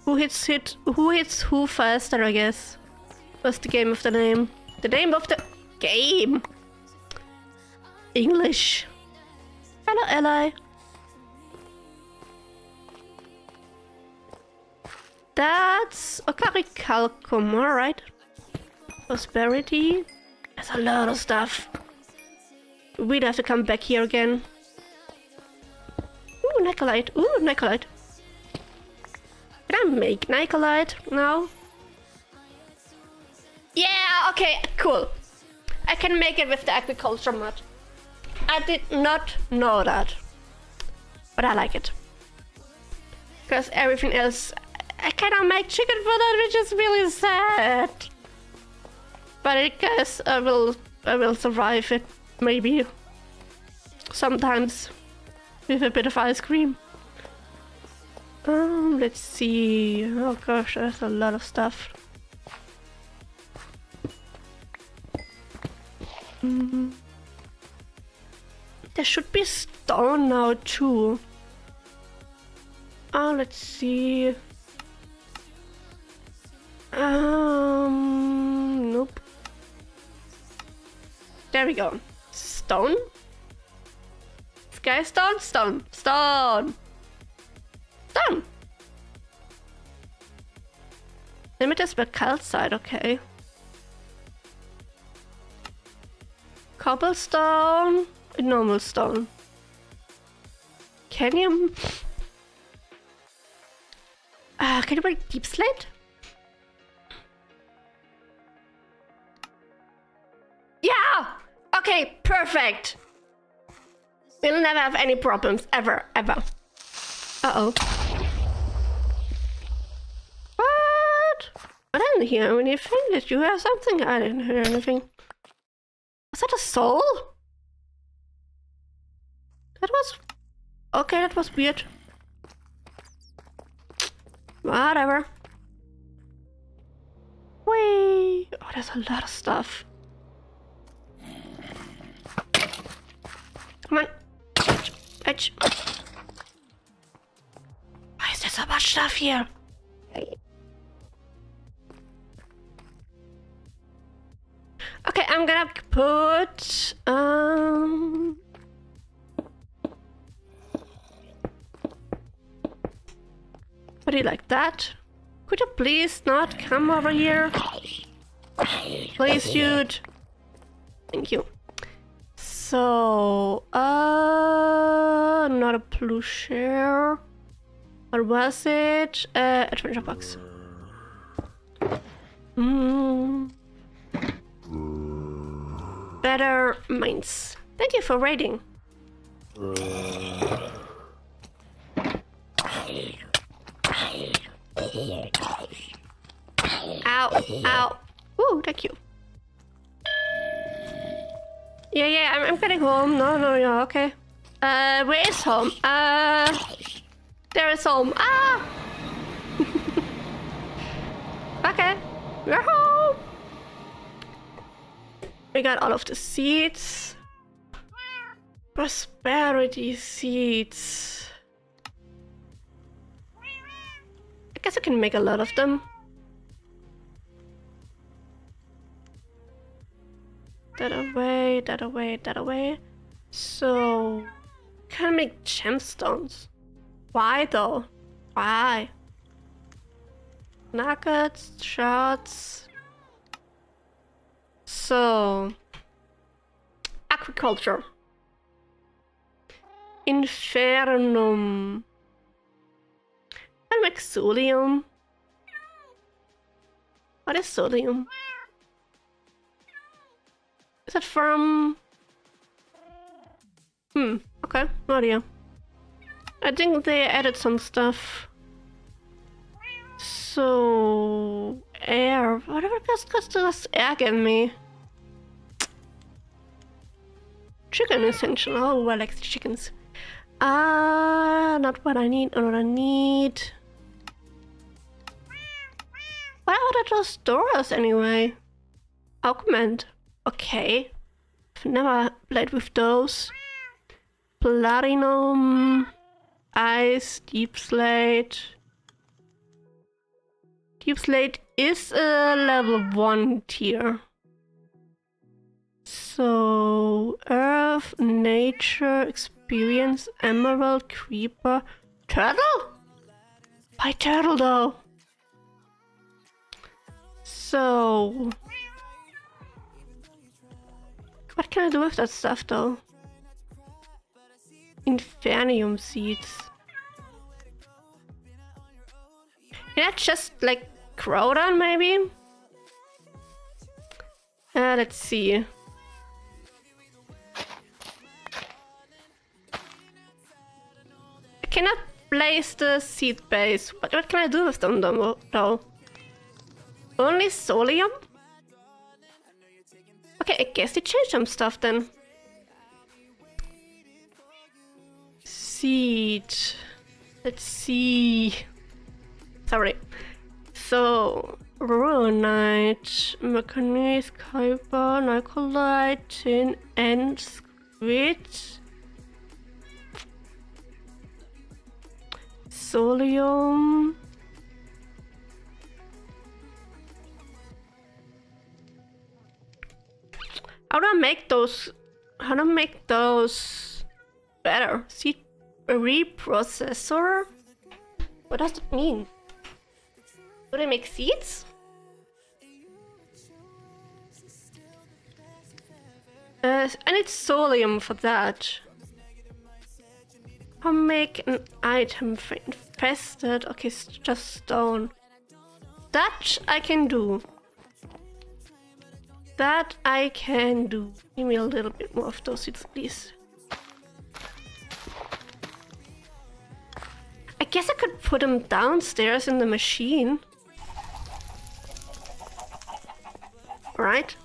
Who hits hit? Who hits who faster? I guess. What's the game of the name? The name of the game. English. Hello, ally. That's Ocaricalcum, alright. Prosperity. There's a lot of stuff. We'd have to come back here again. Ooh, Nicolite. Ooh, Nicolite. Can I make Nicolite now? Yeah, okay, cool. I can make it with the agriculture mod. I did not know that. But I like it. Because everything else... I cannot make chicken for that, which is really sad. But I guess I will I will survive it, maybe. Sometimes. With a bit of ice cream. Um, let's see. Oh gosh, there's a lot of stuff. Mm-hmm. There should be stone now too. Oh, let's see. Um, nope. There we go. Stone? Sky stone? Stone. Stone. Stone. Limiters by calcite, okay. Cobblestone. Normal stone. Can you... Uh, can you break deep slate? Okay, perfect. We'll never have any problems, ever, ever. Uh-oh. What? I didn't hear anything. Did you hear something? I didn't hear anything. Was that a soul? That was... Okay, that was weird. Whatever. Whee! Oh, there's a lot of stuff. Come on. Bitch. Why is there so much stuff here? Okay, I'm gonna put... Um... What do you like that? Could you please not come over here? Please, dude. Thank you. So, uh, not a plushare. What was it? Uh, adventure box. Mm. Better minds. Thank you for raiding. Ow, ow. Ooh, thank you. Yeah, yeah, I'm, I'm getting home. No, no, no, okay. Uh, where is home? Uh, there is home. Ah! Okay, we're home! We got all of the seeds. Prosperity seeds. I guess I can make a lot of them. That away, that away, that away. So, can I make gemstones? Why though? Why? Nuggets, shards. So, agriculture. Infernum. like Solium? What is Solium? Is it from... Hmm, okay, no idea. I think they added some stuff. So... air... whatever does air give me? Chicken essential. Oh, well, I like the chickens. Ah, uh, not what I need, not what I need. Why would I just store us anyway? Augment. Okay. I've never played with those. Platinum. Ice. Deep Slate. Deep Slate is a level one tier. So, Earth, Nature, Experience, Emerald, Creeper, Turtle? Why Turtle though? So... what can I do with that stuff though? Infernum seeds. Can I just like grow them maybe? Uh, let's see. I cannot place the seed base. What, what can I do with them though? Only Solium? Okay, I guess they changed some stuff then. Seed. Let's see. Sorry. So, Uranite, Manganese, Copper, Nicolite, Tin, and Squid. Solium. How do I make those? How do I make those better? Seed reprocessor? What does that mean? Do they make seeds? Uh, I need Solium for that. I'll make an item for infested. Okay, it's just stone. That I can do. That I can do. Give me a little bit more of those seeds, please. I guess I could put them downstairs in the machine. All right.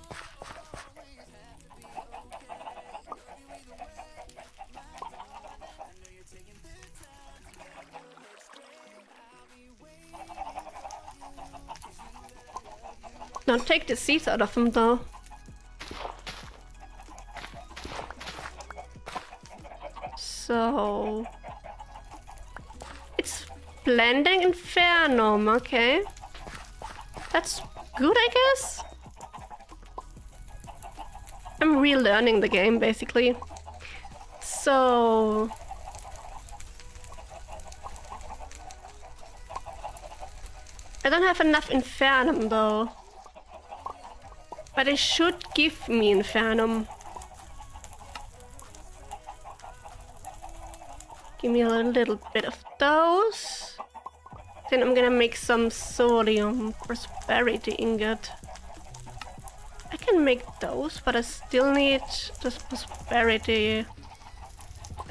Don't take the seeds out of them though. So... it's blending Infernum, okay. That's good, I guess? I'm relearning the game, basically. So... I don't have enough Infernum though. But it should give me Infernum. Give me a little bit of those. Then I'm gonna make some Solium Prosperity ingot. I can make those, but I still need this Prosperity.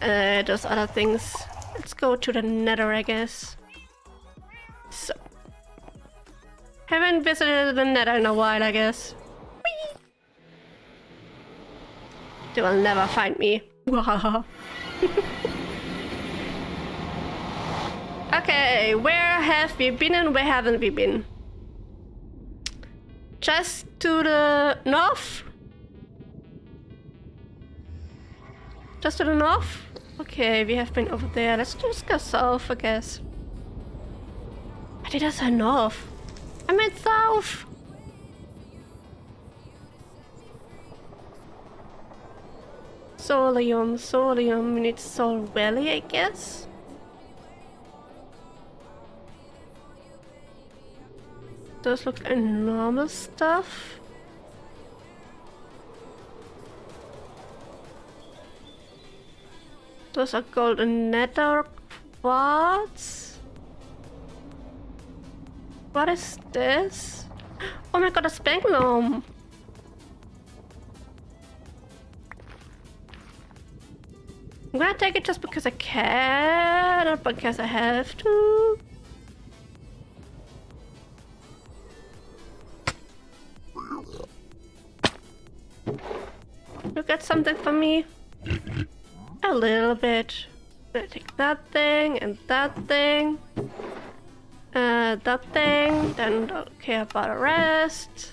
Uh, those other things. Let's go to the Nether, I guess. So. Haven't visited the Nether in a while, I guess. They will never find me. Okay, where have we been and where haven't we been? Just to the north? Just to the north? Okay, we have been over there. Let's just go south, I guess. I did I say north? I meant south! Solium, Solium, we need Sol Valley, I guess? Those look like normal stuff. Those are called Nether Quartz. What is this? Oh my god, a Spanglome! I'm gonna take it just because I can, not because I have to. You got something for me? A little bit. Gonna take that thing and that thing. Uh, that thing. Then don't care about the rest.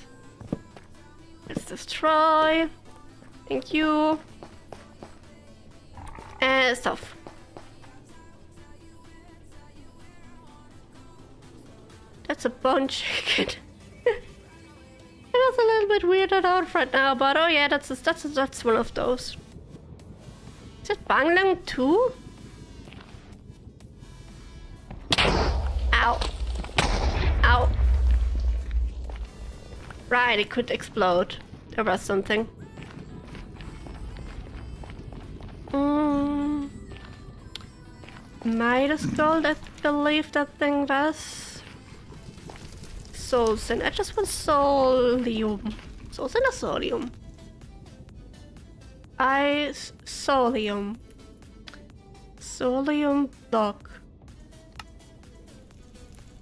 Let's destroy. Thank you. Uh, stuff. That's a bone chicken. It was a little bit weirded out right now, but oh yeah, that's a, that's a, that's one of those. Is it Banglang too? Ow! Ow! Right, it could explode. There was something. Mm. Midas Gold, I believe that thing was. Souls in. I just want Solium. Souls in or Solium? I. Solium. Solium block.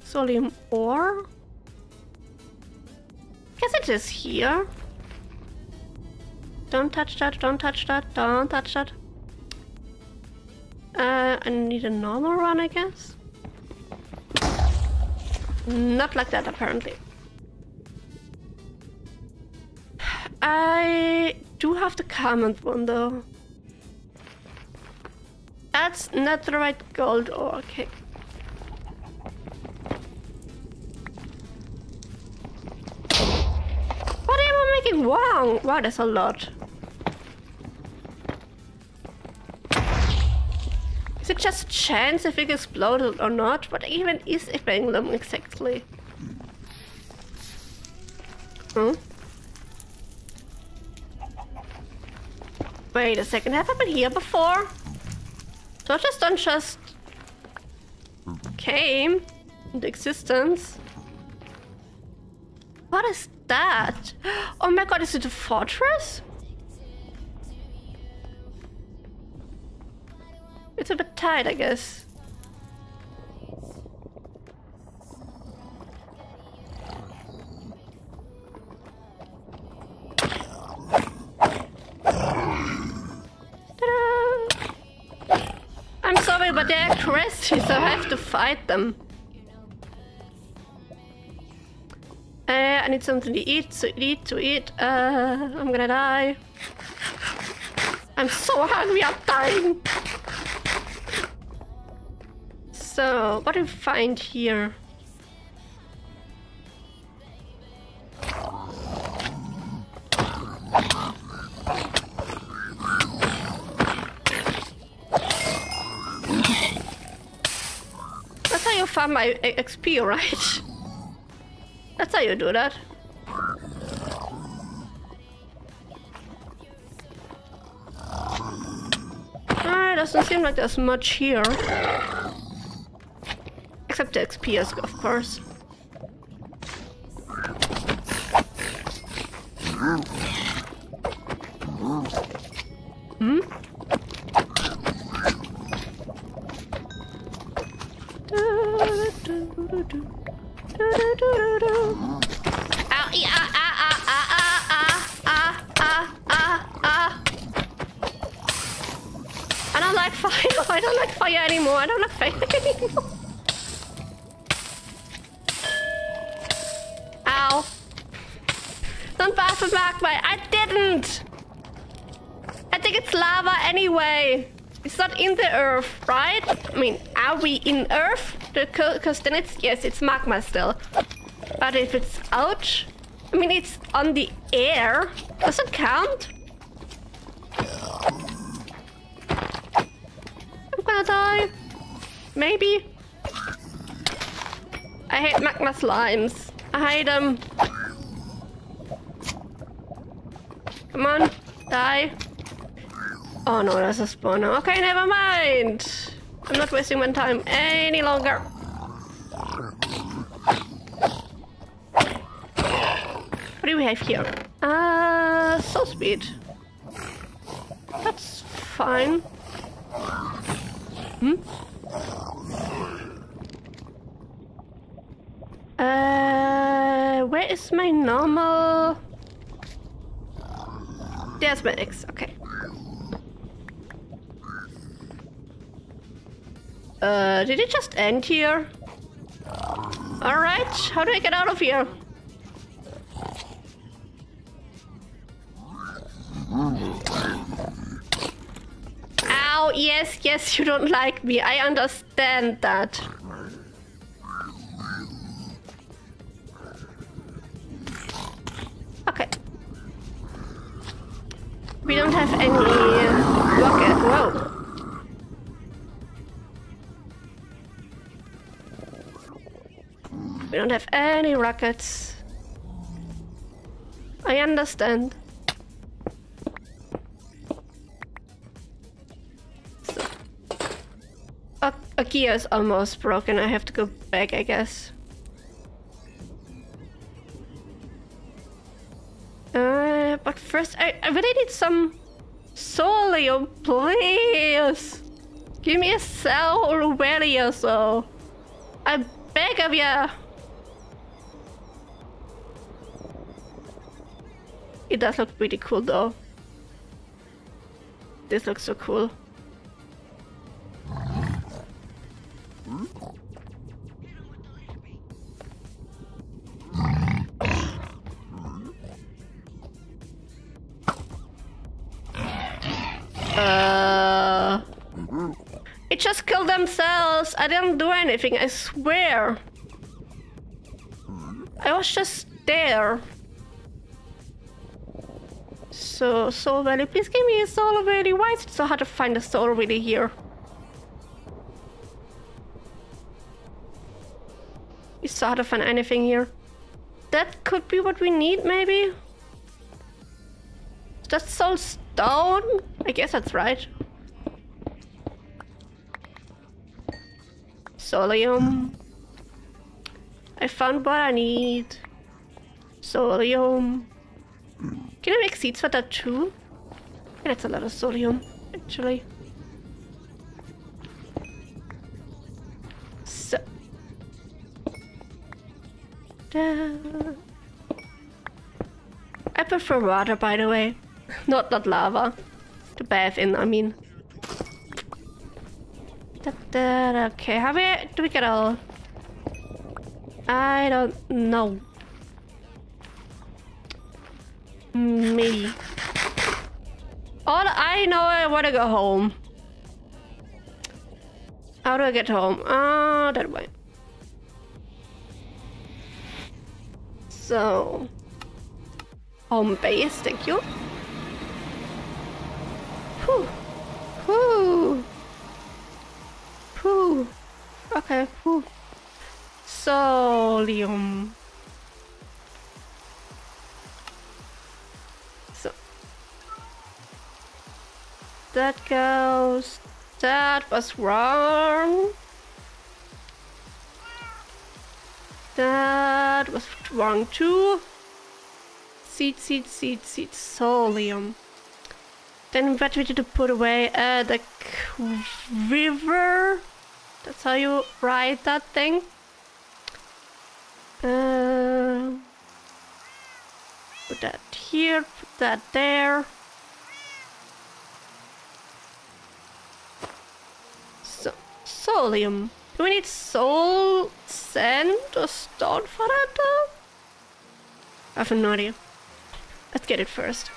Solium ore? Guess it is here. Don't touch that, don't touch that, don't touch that. Uh, I need a normal run, I guess. Not like that, apparently. I do have the comment one, though. That's Netherite Gold ore, okay. What am I making wrong? Wow, that's a lot. Is it just a chance if it exploded or not? What even is a Bangalum exactly? Hmm? Wait a second, have I been here before? Torches don't just came into existence. What is that? Oh my god, is it a fortress? It's a bit tight, I guess. Ta-da! I'm sorry, but they are crusty, so I have to fight them. Uh, I need something to eat, to eat, to eat. Uh, I'm gonna die. I'm so hungry, I'm dying. So, what do we find here? That's how you farm my X P, right? That's how you do that. Alright, doesn't seem like there's much here. Except the X P, of course. Hmm? I don't like fire. I don't like fire anymore. I don't like fire anymore. Don't back my. I didn't! I think it's lava anyway. It's not in the earth, right? I mean, are we in earth? Because then it's, yes, it's magma still. But if it's out, I mean, it's on the air. Does it count? I'm gonna die. Maybe. I hate magma slimes. I hate them. Come on, die. Oh no, there's a spawner. Okay, never mind. I'm not wasting my time any longer. do we have here? Uh, soul speed. That's fine. Hmm? Uh, where is my normal? There's my axe, okay. Uh, did it just end here? Alright, how do I get out of here? Ow, yes, yes, you don't like me. I understand that. Okay. We don't have any rocket. Whoa. We don't have any rockets. I understand. So. A, a gear is almost broken. I have to go back, I guess. Uh, but first, I, I really need some Solium, please. Give me a cell or a valley or so. I beg of ya. It does look pretty cool though. This looks so cool. Uh, it just killed themselves. I didn't do anything, I swear. I was just there. So, soul valley, please give me a soul valley. Why is it so hard to find a soul valley here? It's so hard to find anything here. That could be what we need, maybe? Is that soul stone? I guess that's right. Solium. I found what I need. Solium. Can I make seeds for that too? That's a lot of Solium, actually. So. Da. I prefer water, by the way. Not not lava. To bathe in, I mean. Da, da, da. Okay, how we, do we get all? I don't know. Maybe. All I know, I want to go home. How do I get home? Ah, uh, that way. So, home base. Thank you. Whew. Whew. Whew. Okay. Whew. Solium. That goes. That was wrong. That was wrong too. Seed, seed, seed, seed, Solium. Then what we did to put away uh, the river. That's how you write that thing. Uh, put that here. Put that there. Solium. Do we need soul sand or stone for that though? I have no idea. Let's get it first.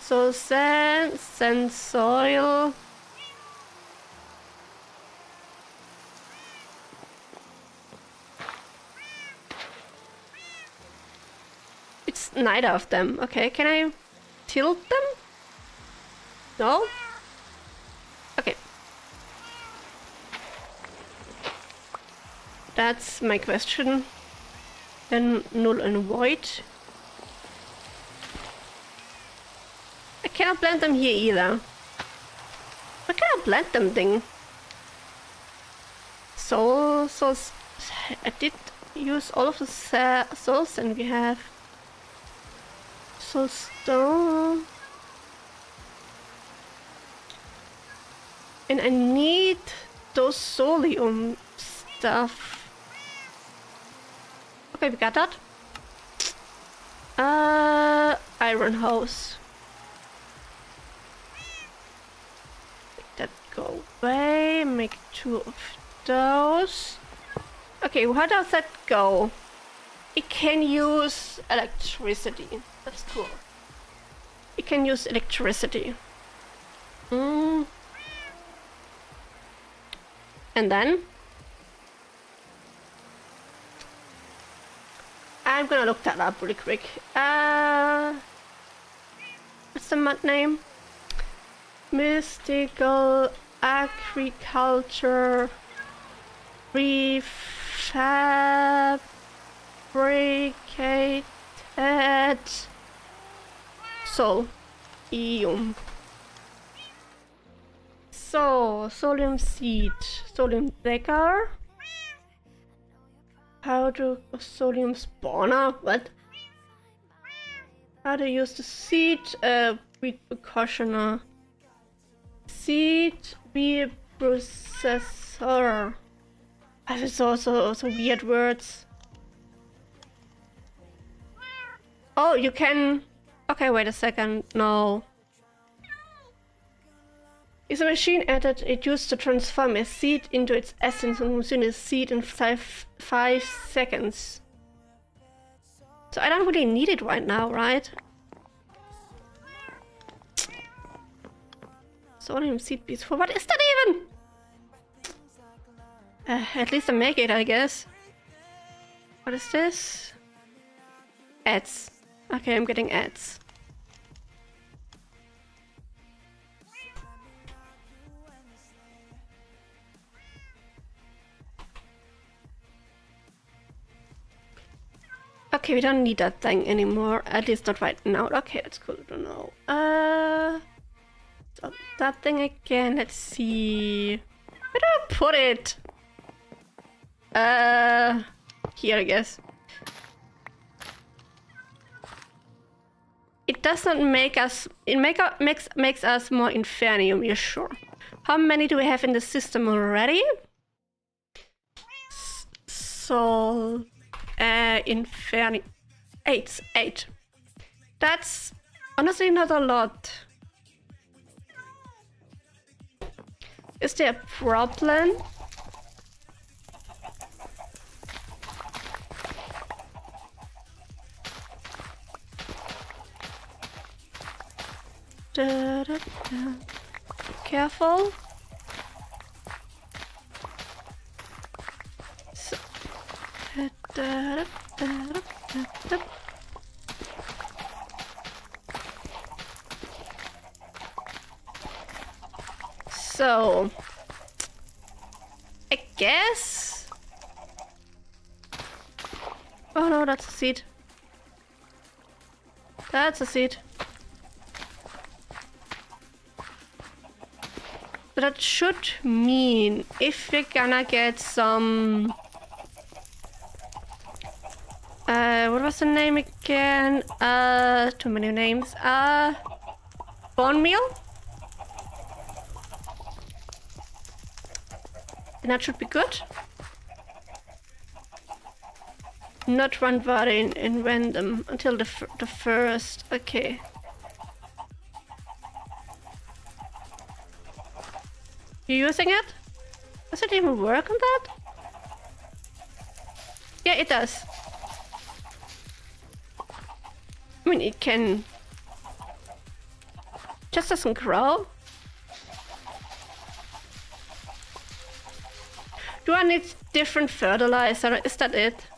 Soul sand, sand soil. It's neither of them. Okay, can I tilt them? No? Okay. That's my question. Then null and void. I cannot plant them here either. Where can I plant them thing? Soul, soul. I did use all of the souls and we have. so still. And I need those Solium stuff. Okay, we got that. Uh, iron house. Make that go away. Make two of those. Okay, how does that go? It can use electricity. That's cool. It can use electricity. Mm. And then I'm gonna look that up really quick. Uh, what's the mod name? Mystical Agriculture Refabricated. Solium. So, Solium seed, Solium decker. How to uh, Solium spawner? What? How to use the seed? Uh, repercussioner. Seed reprocessor. I just saw so weird words. Oh, you can... Okay, wait a second. No. Is a machine added, it used to transform a seed into its essence and consume a seed in five, five seconds. So I don't really need it right now, right? Solium seed beads for... What is that even? Uh, at least I make it, I guess. What is this? Ads. Okay, I'm getting ads. Okay, we don't need that thing anymore. At least not right now. Okay, that's cool to know. Uh, so that thing again. Let's see. Where do I put it? Uh, here, I guess. It doesn't make us. It make up, makes makes us more Infernum. Yeah, sure. How many do we have in the system already? S so, uh, Inferni eight, eight. That's honestly not a lot. Is there a problem? Da, da, da. Careful. So. Da, da, da, da, da, da. So I guess. Oh no, that's a seed. That's a seed. That should mean if we're gonna get some uh what was the name again? Uh too many names. Uh bone meal. And that should be good. Not run vary in, in random until the f the first. Okay. You using it? Does it even work on that? Yeah, it does. I mean, it can... Just doesn't grow. Do I need different fertilizer? Is that it?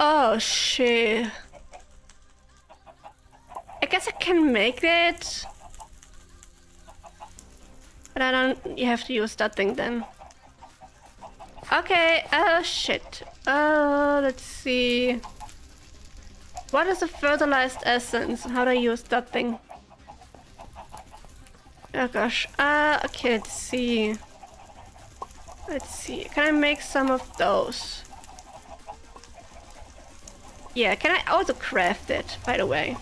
Oh shit. I guess I can make that. But I don't... You have to use that thing then. Okay, oh shit. Uh, let's see. What is a fertilized essence? How do I use that thing? Oh gosh. Uh, okay, let's see. Let's see. Can I make some of those? Yeah, can I also craft it, by the way?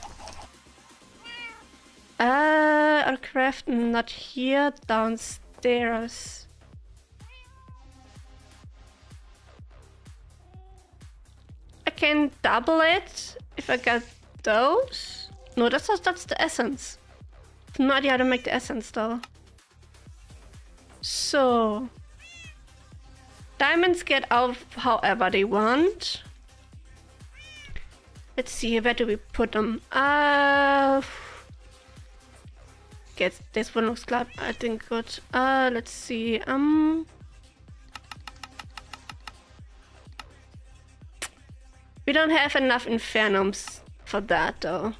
Uh, I'll craft not here, downstairs. I can double it if I get those. No, that's not, that's the essence. Not yet how to make the essence though. So diamonds get out however they want. Let's see, where do we put them? Uh, guess this one looks like I think good. Uh, let's see. Um, we don't have enough Infernums for that though.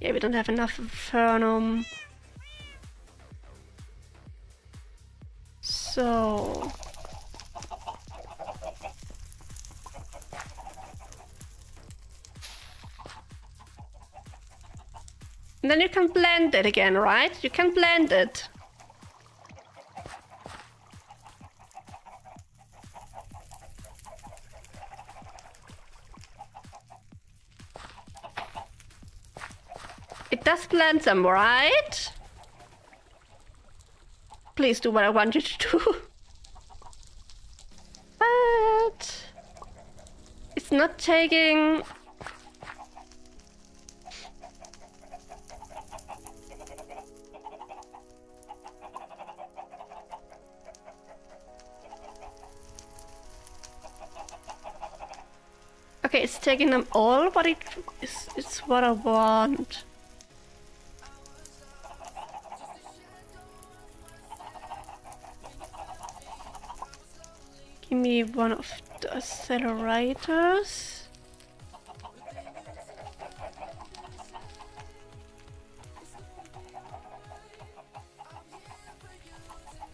Yeah, we don't have enough Infernum. So and then you can blend it again, right? You can blend it. It does blend them, right? Please do what I want you to do. But it's not taking... Okay, it's taking them all, but it is, it's what I want. Give me one of the accelerators.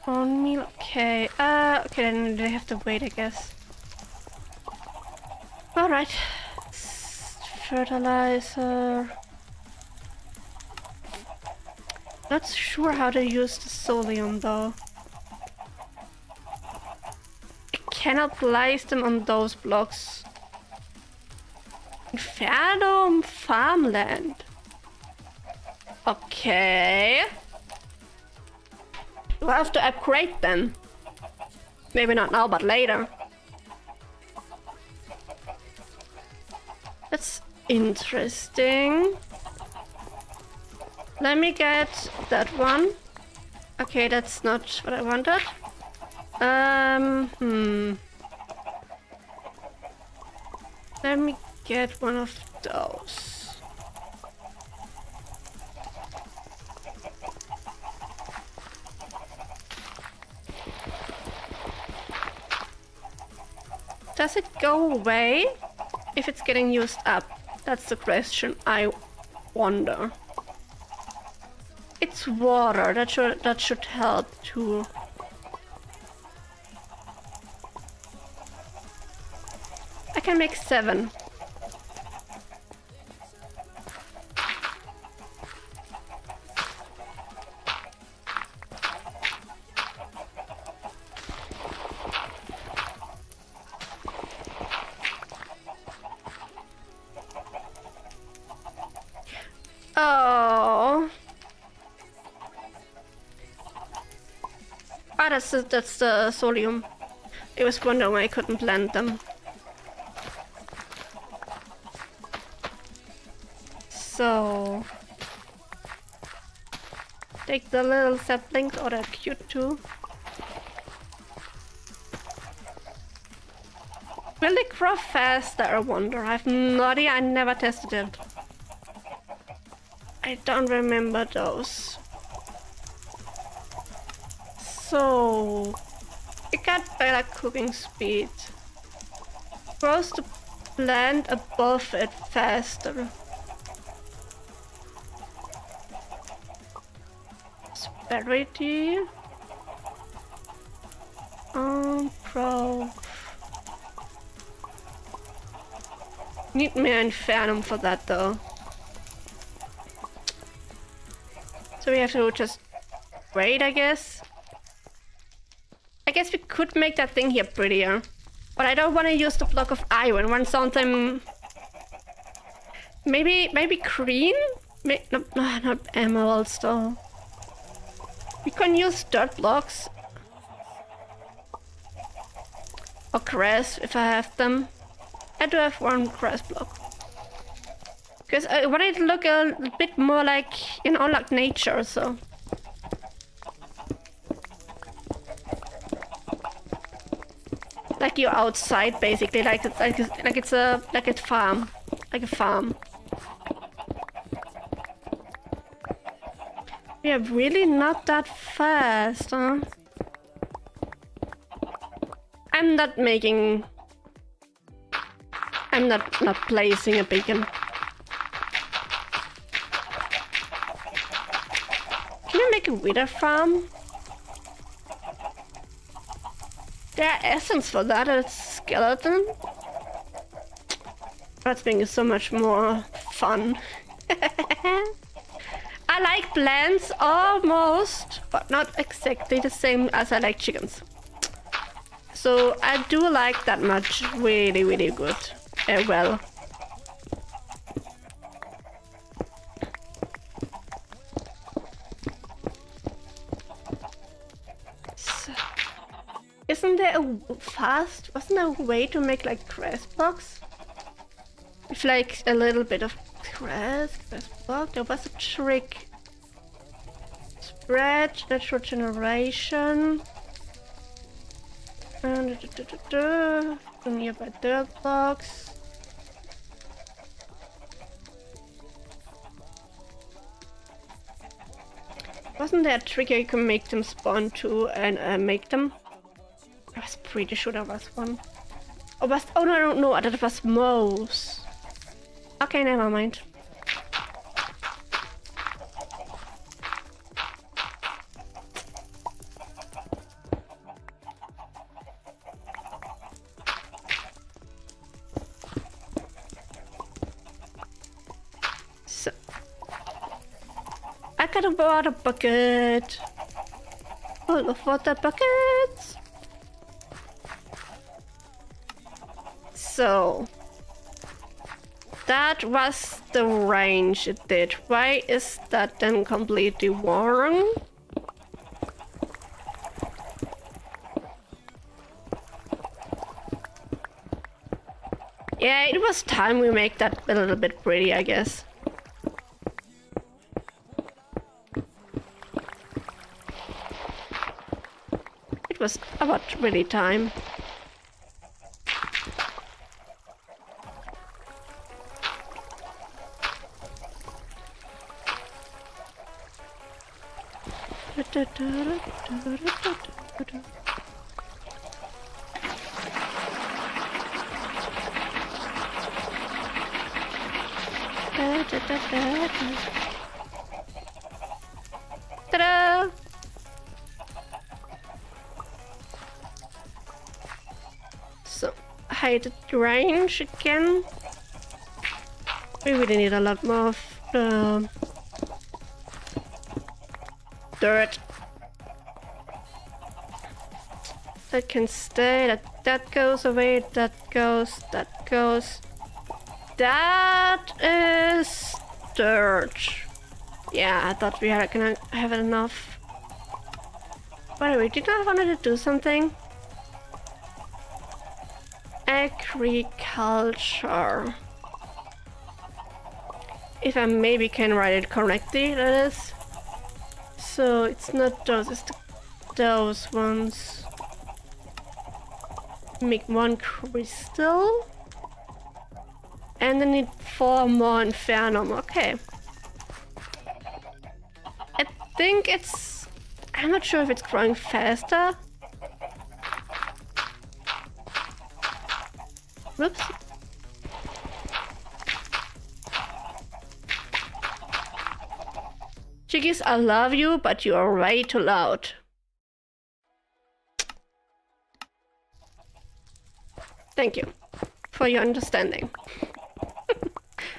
On me, okay. Uh, okay, then they have to wait, I guess. All right. Fertilizer. Not sure how to use the Solium though. Cannot place them on those blocks. Infernum farmland. Okay. We'll have to upgrade then. Maybe not now, but later. That's interesting. Let me get that one. Okay, that's not what I wanted. Um, hmm. Let me get one of those. Does it go away if it's getting used up? That's the question I wonder. It's water. That should, that should help too. I can make seven. Oh, ah, that's the, that's the Solium. I was wondering why I couldn't blend them. So, take the little saplings, or they're cute too. Will they grow faster, I wonder? I've not, I never tested it. I don't remember those. So, it got better cooking speed. Grows the plant above it faster. Prosperity. Um, pro. Need more Infernum for that though. So we have to just wait, I guess. guess we could make that thing here prettier. But I don't want to use the block of iron. Want something... Maybe... maybe green? May no, no, not emeralds though. We can use dirt blocks. Or grass, if I have them. I do have one grass block. Because I want it to look a bit more like, you know, like nature, so... Like you're outside, basically, like like like it's a like a farm, like a farm. We are really not that fast, huh? I'm not making. I'm not not placing a beacon. Can you make a wither farm? There are essence for that, a skeleton. That thing is so much more fun. I like plants almost, but not exactly the same as I like chickens. So I do like that much really, really good. Uh, well. Isn't there a fast? Wasn't there a way to make like grass blocks? With like a little bit of grass, grass block. There was a trick. Spread, natural generation. And da, da, da, da, da. The nearby dirt blocks. Wasn't there a trick you can make them spawn too and uh, make them? I was pretty sure there was one. Oh, was, oh no, no, no, that was moss. Okay, never mind. So. I got a water bucket. Full of water buckets. So, that was the range it did. Why is that then completely wrong? Yeah, it was time we make that a little bit pretty, I guess. It was about really time. Ta-da! So, hide the range again. We really need a lot more of the dirt. That can stay, that, that goes away, that goes, that goes. That is dirt. Yeah, I thought we had gonna have it enough. By the way, did I want to do something? Agriculture. If I maybe can write it correctly, that is. So it's not those, it's the, those ones. Make one crystal and I need four more Infernum. Okay, I think it's, I'm not sure if it's growing faster. Whoops. Chickies, I love you, but you are way too loud. Thank you for your understanding.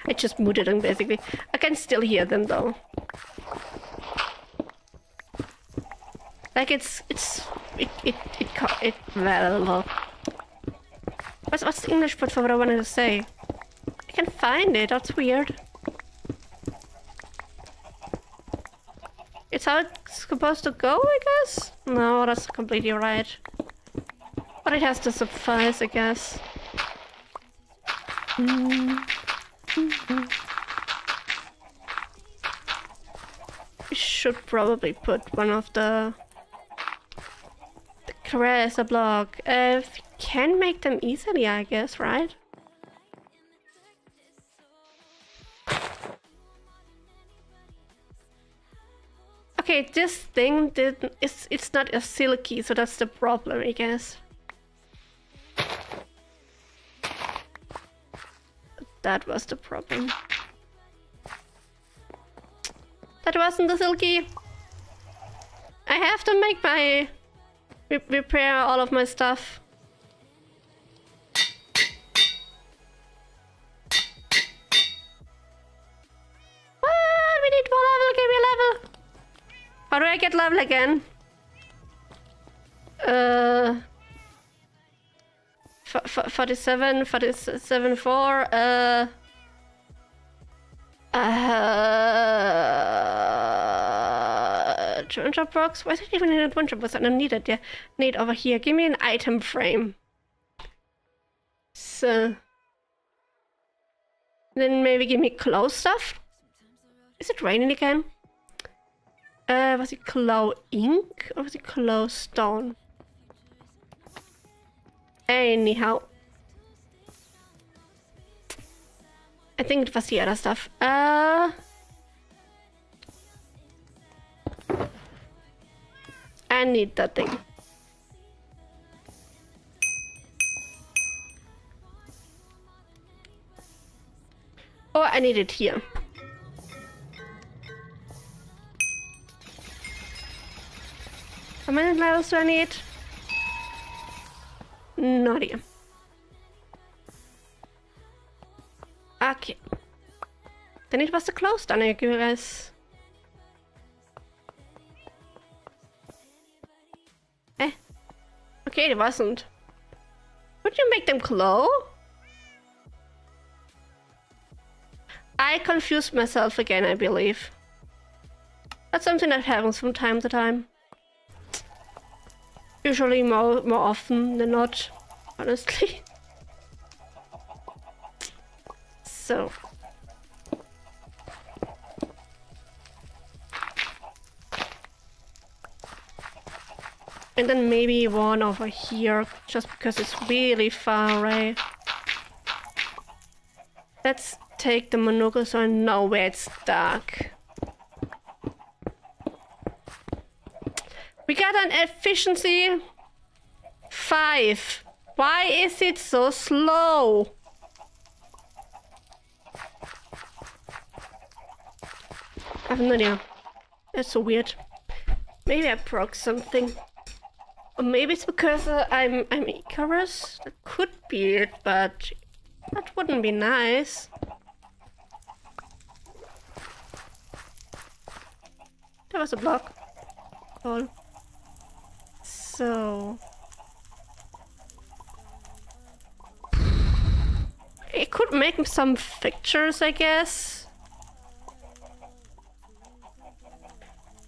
I just muted them basically. I can still hear them though. Like it's it's it it it it well. What's what's the English word for what I wanted to say? I can't find it. That's weird. It's how it's supposed to go, I guess. No, that's completely right. But it has to suffice, I guess. Mm-hmm. We should probably put one of the the crest, a block. Uh, if we can make them easily, I guess, right? Okay, this thing didn't. It's it's not as silky, so that's the problem, I guess. That was the problem. That wasn't the silky. I have to make my... Re repair all of my stuff. What? We need more level, give me a level. How do I get level again? Uh... forty-seven, forty-seven, four, uh, uh, adventure box. Why did I even need an adventure box? I don't need it. Yeah, need over here. Give me an item frame. So, then maybe give me claw stuff. Is it raining again? Uh, was it claw ink or was it claw stone? Anyhow, I think it was the other stuff. Uh, I need that thing. Oh, I need it here. How many levels do I need? No idea. Okay. Then it was the closed down, I guess. Eh. Okay, it wasn't. Would you make them glow? I confused myself again, I believe. That's something that happens from time to time. Usually more, more often than not, honestly. So. And then maybe one over here, just because it's really far away. Let's take the monocle so I know where it's dark. We got an efficiency five. Why is it so slow? I have no idea. That's so weird. Maybe I broke something. Or maybe it's because uh, I'm I'm Icarus. That could be it, but that wouldn't be nice. There was a block. Oh. So it could make some pictures, I guess.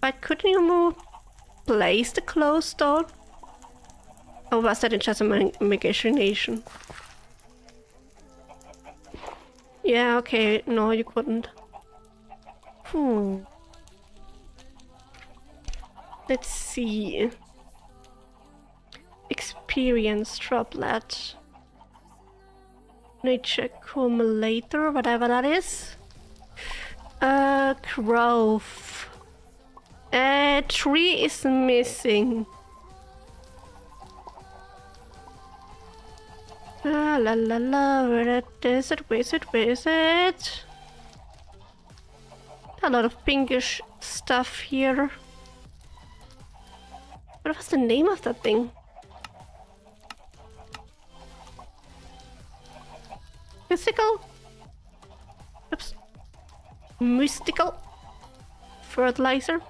But couldn't you place the clothes down? Or was that just a imagination? Yeah, okay, no, you couldn't. Hmm. Let's see. Experience droplet, nature accumulator, whatever that is. Uh, growth. Uh, tree is missing. Ah, la la la. Where is it? Where is it? Where is it? A lot of pinkish stuff here. What was the name of that thing? Mystical? Oops. Mystical fertilizer.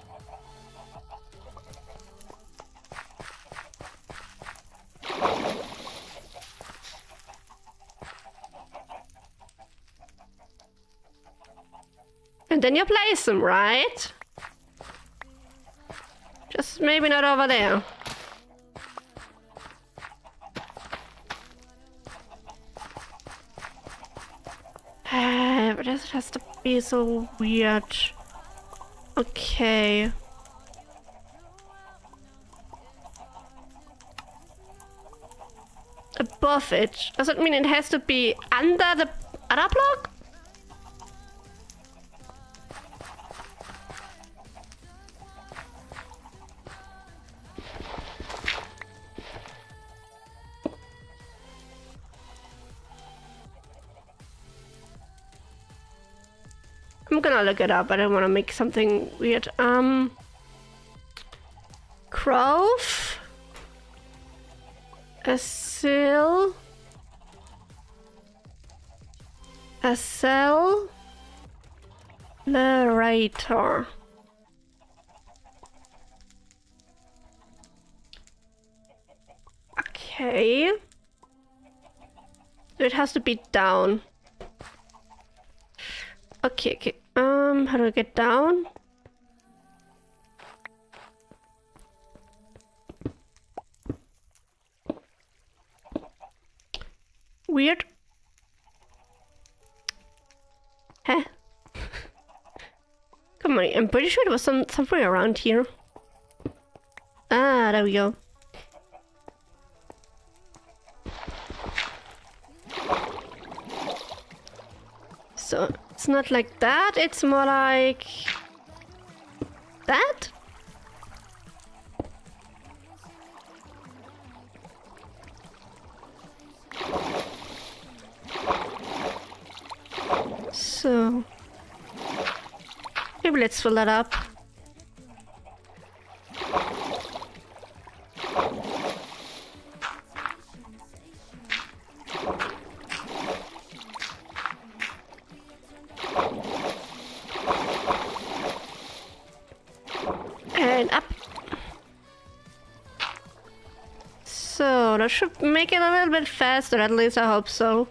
And then you place them, right? Just maybe not over there. But this has to be so weird. Okay. Above it. Does that mean it has to be under the other block? I'm gonna look it up. I don't want to make something weird. Um, Croft, a seal, a cell, narrator. Okay, it has to be down. Okay, okay. Um, how do I get down? Weird. Huh? Come on, I'm pretty sure it was some somewhere around here. Ah, there we go. So it's not like that, it's more like that? So maybe let's fill that up. Should make it a little bit faster, at least I hope so.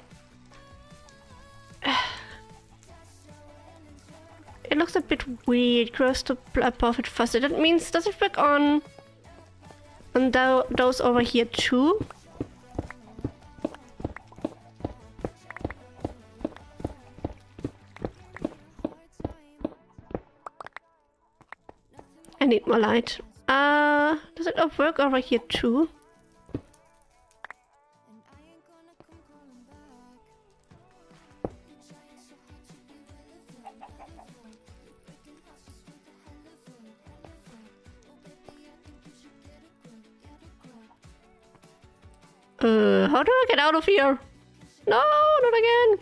It looks a bit weird, grows to above it faster. That means, does it work on, on th those over here too? I need more light. Uh, does it work over here too? Uh, how do I get out of here? No, not again!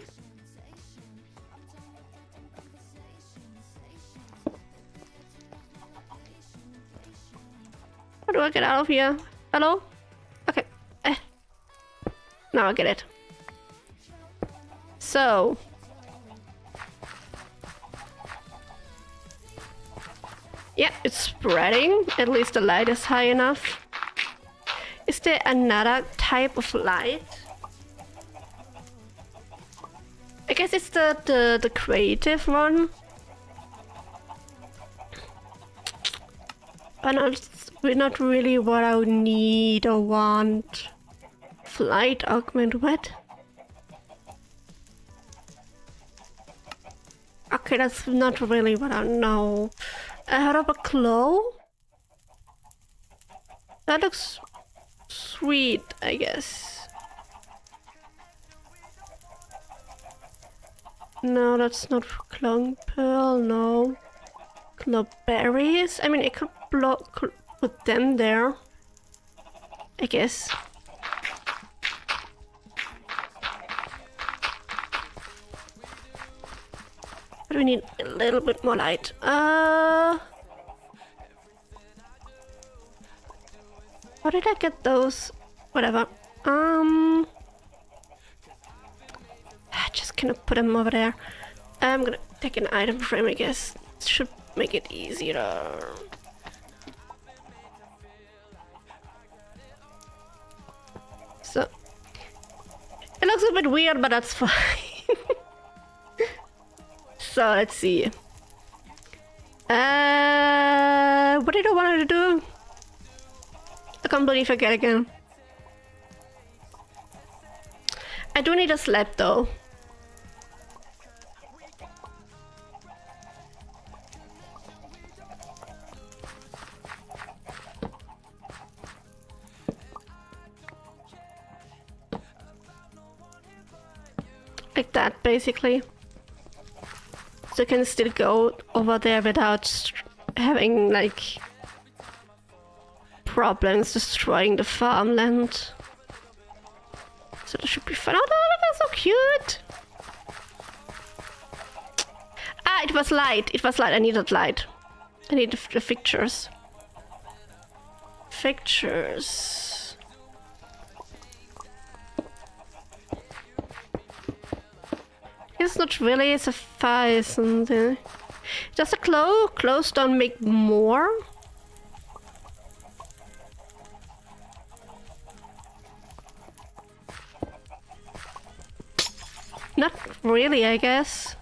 How do I get out of here? Hello? Okay. Eh. Now I get it. So... yeah, it's spreading. At least the light is high enough. Is there another type of light? I guess it's the, the, the creative one. But not, not really what I would need or want. Flight augment, what? Okay, that's not really what I know. I heard of a glow? That looks... sweet, I guess. No, that's not clone pearl, no. Clone berries? I mean, I could block, put them there, I guess. But we need a little bit more light. Uh... How did I get those? Whatever. Um, I just gonna put them over there. I'm gonna take an item frame, I guess. It should make it easier. So it looks a bit weird, but that's fine. So let's see. Uh, what did I want to do? I completely forget again. I do need a slab though. Like that, basically. So you can still go over there without having, like, problems destroying the farmland. So that should be fun. Oh, that's so cute! Ah, it was light. It was light. I needed light. I needed the fixtures. Fixtures. It's not really sufficient. Does the clo clothes don't make more? Not really, I guess.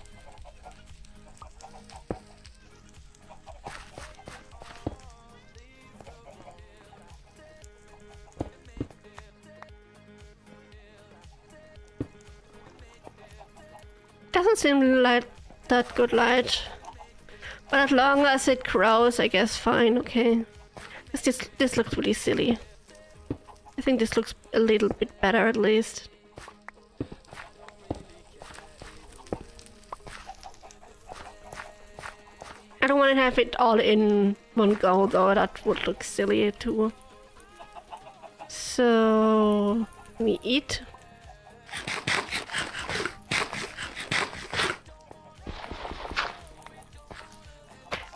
Doesn't seem like that good light, but as long as it grows, I guess fine. Okay, this this, this looks really silly. I think this looks a little bit better at least. I don't want to have it all in one go though. That would look silly too. So let me eat.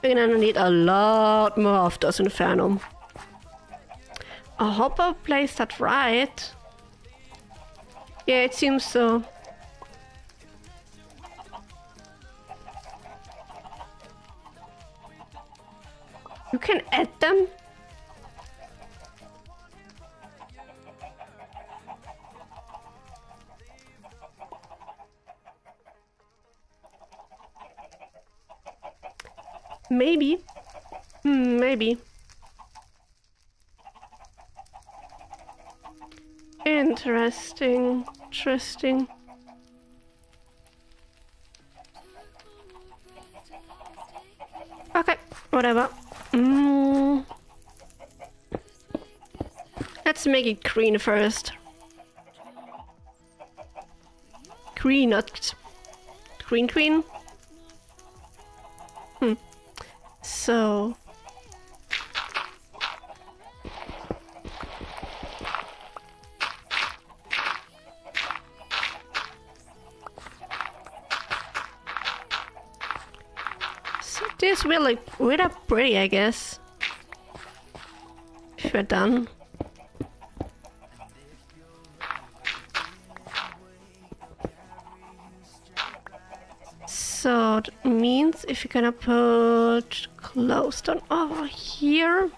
We're gonna need a lot more of those Infernum. I hope I placed that right. Yeah, it seems so. You can add them? Maybe. Hmm, maybe. Interesting. Interesting. Okay, whatever. Mm. Let's make it green first. Green, not green, green. Hmm. So So this will look really pretty, I guess. If we're done. So that means if you're gonna put clothes down over here,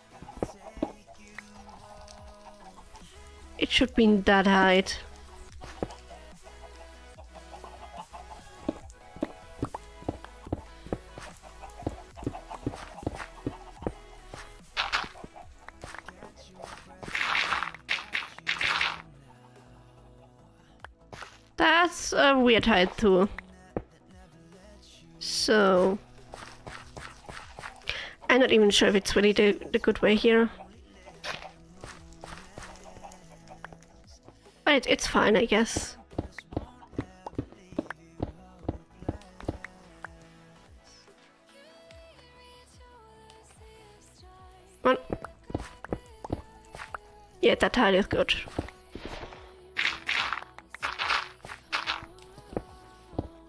it should be in that height. That's a weird height too. So I'm not even sure if it's really the, the good way here. But it, it's fine, I guess. One. Yeah, that tile is good.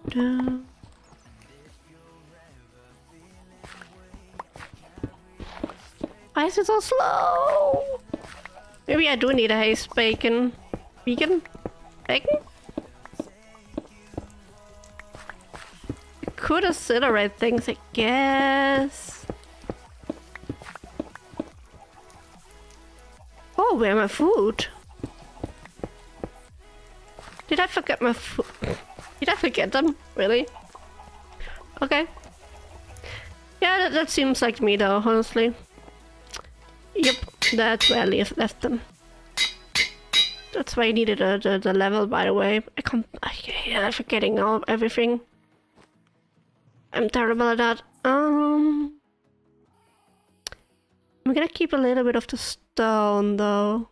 Dun. Why is it so slow? Maybe I do need a haze bacon. Vegan? Bacon? I could accelerate things, I guess. Oh, where my food? Did I forget my food? Did I forget them? Really? Okay. Yeah, that, that seems like me though, honestly. Yep, that's where I left them. That's why I needed uh, the, the level, by the way. I can't... Yeah, I'm forgetting all everything. I'm terrible at that. Um... I'm gonna keep a little bit of the stone, though.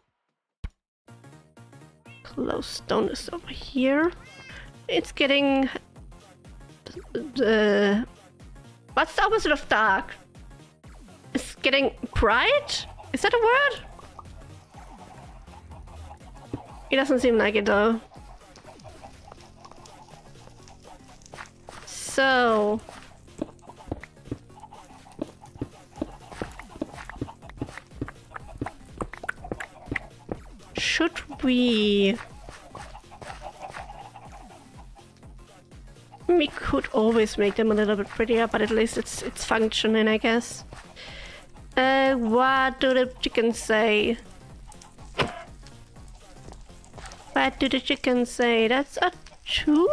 Close stone is over here. It's getting... The... What's the opposite of dark? It's getting bright? Is that a word? It doesn't seem like it though. So... Should we... We could always make them a little bit prettier, but at least it's it's functioning, I guess. Uh, what do the chickens say? What do the chickens say? That's a chew?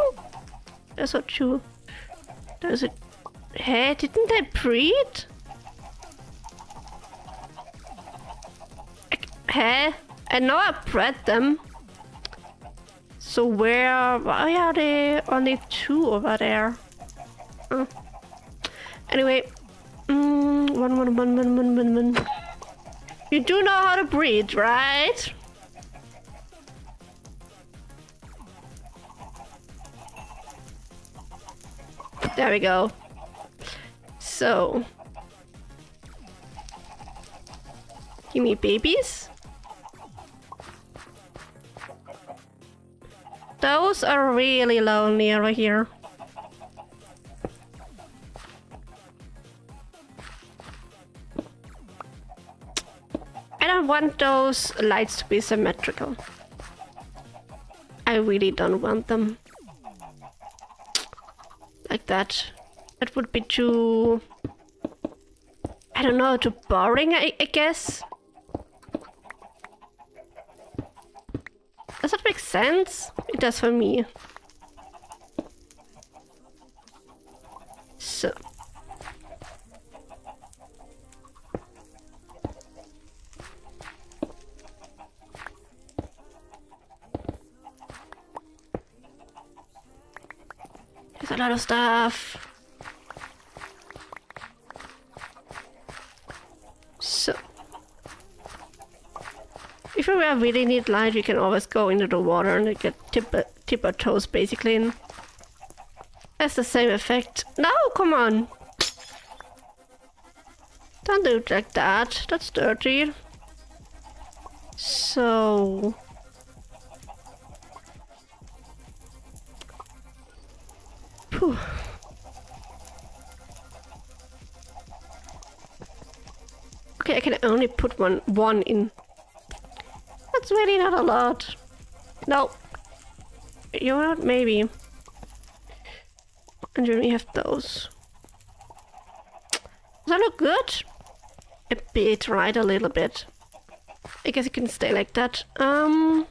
That's a chew. There's a... Hey, didn't I breed? I... Hey? I know I bred them. So where... Why are they only two over there? Oh. Anyway. Mm, one, one, one, one, one, one, one. You do know how to breed, right? There we go. So. Give me babies. Those are really lonely over here. I don't want those lights to be symmetrical. I really don't want them. Like that. That would be too... I don't know, too boring, I, I guess. Does that make sense? It does for me. So... There's a lot of stuff. So, if we really need light, we can always go into the water and get tip a, tip our toes basically in. That's the same effect. No, come on! Don't do it like that. That's dirty. So. Whew. Okay, I can only put one one in. That's really not a lot. No. You know what? Maybe. And then we have those. Does that look good? A bit, right? A little bit. I guess it can stay like that. Um...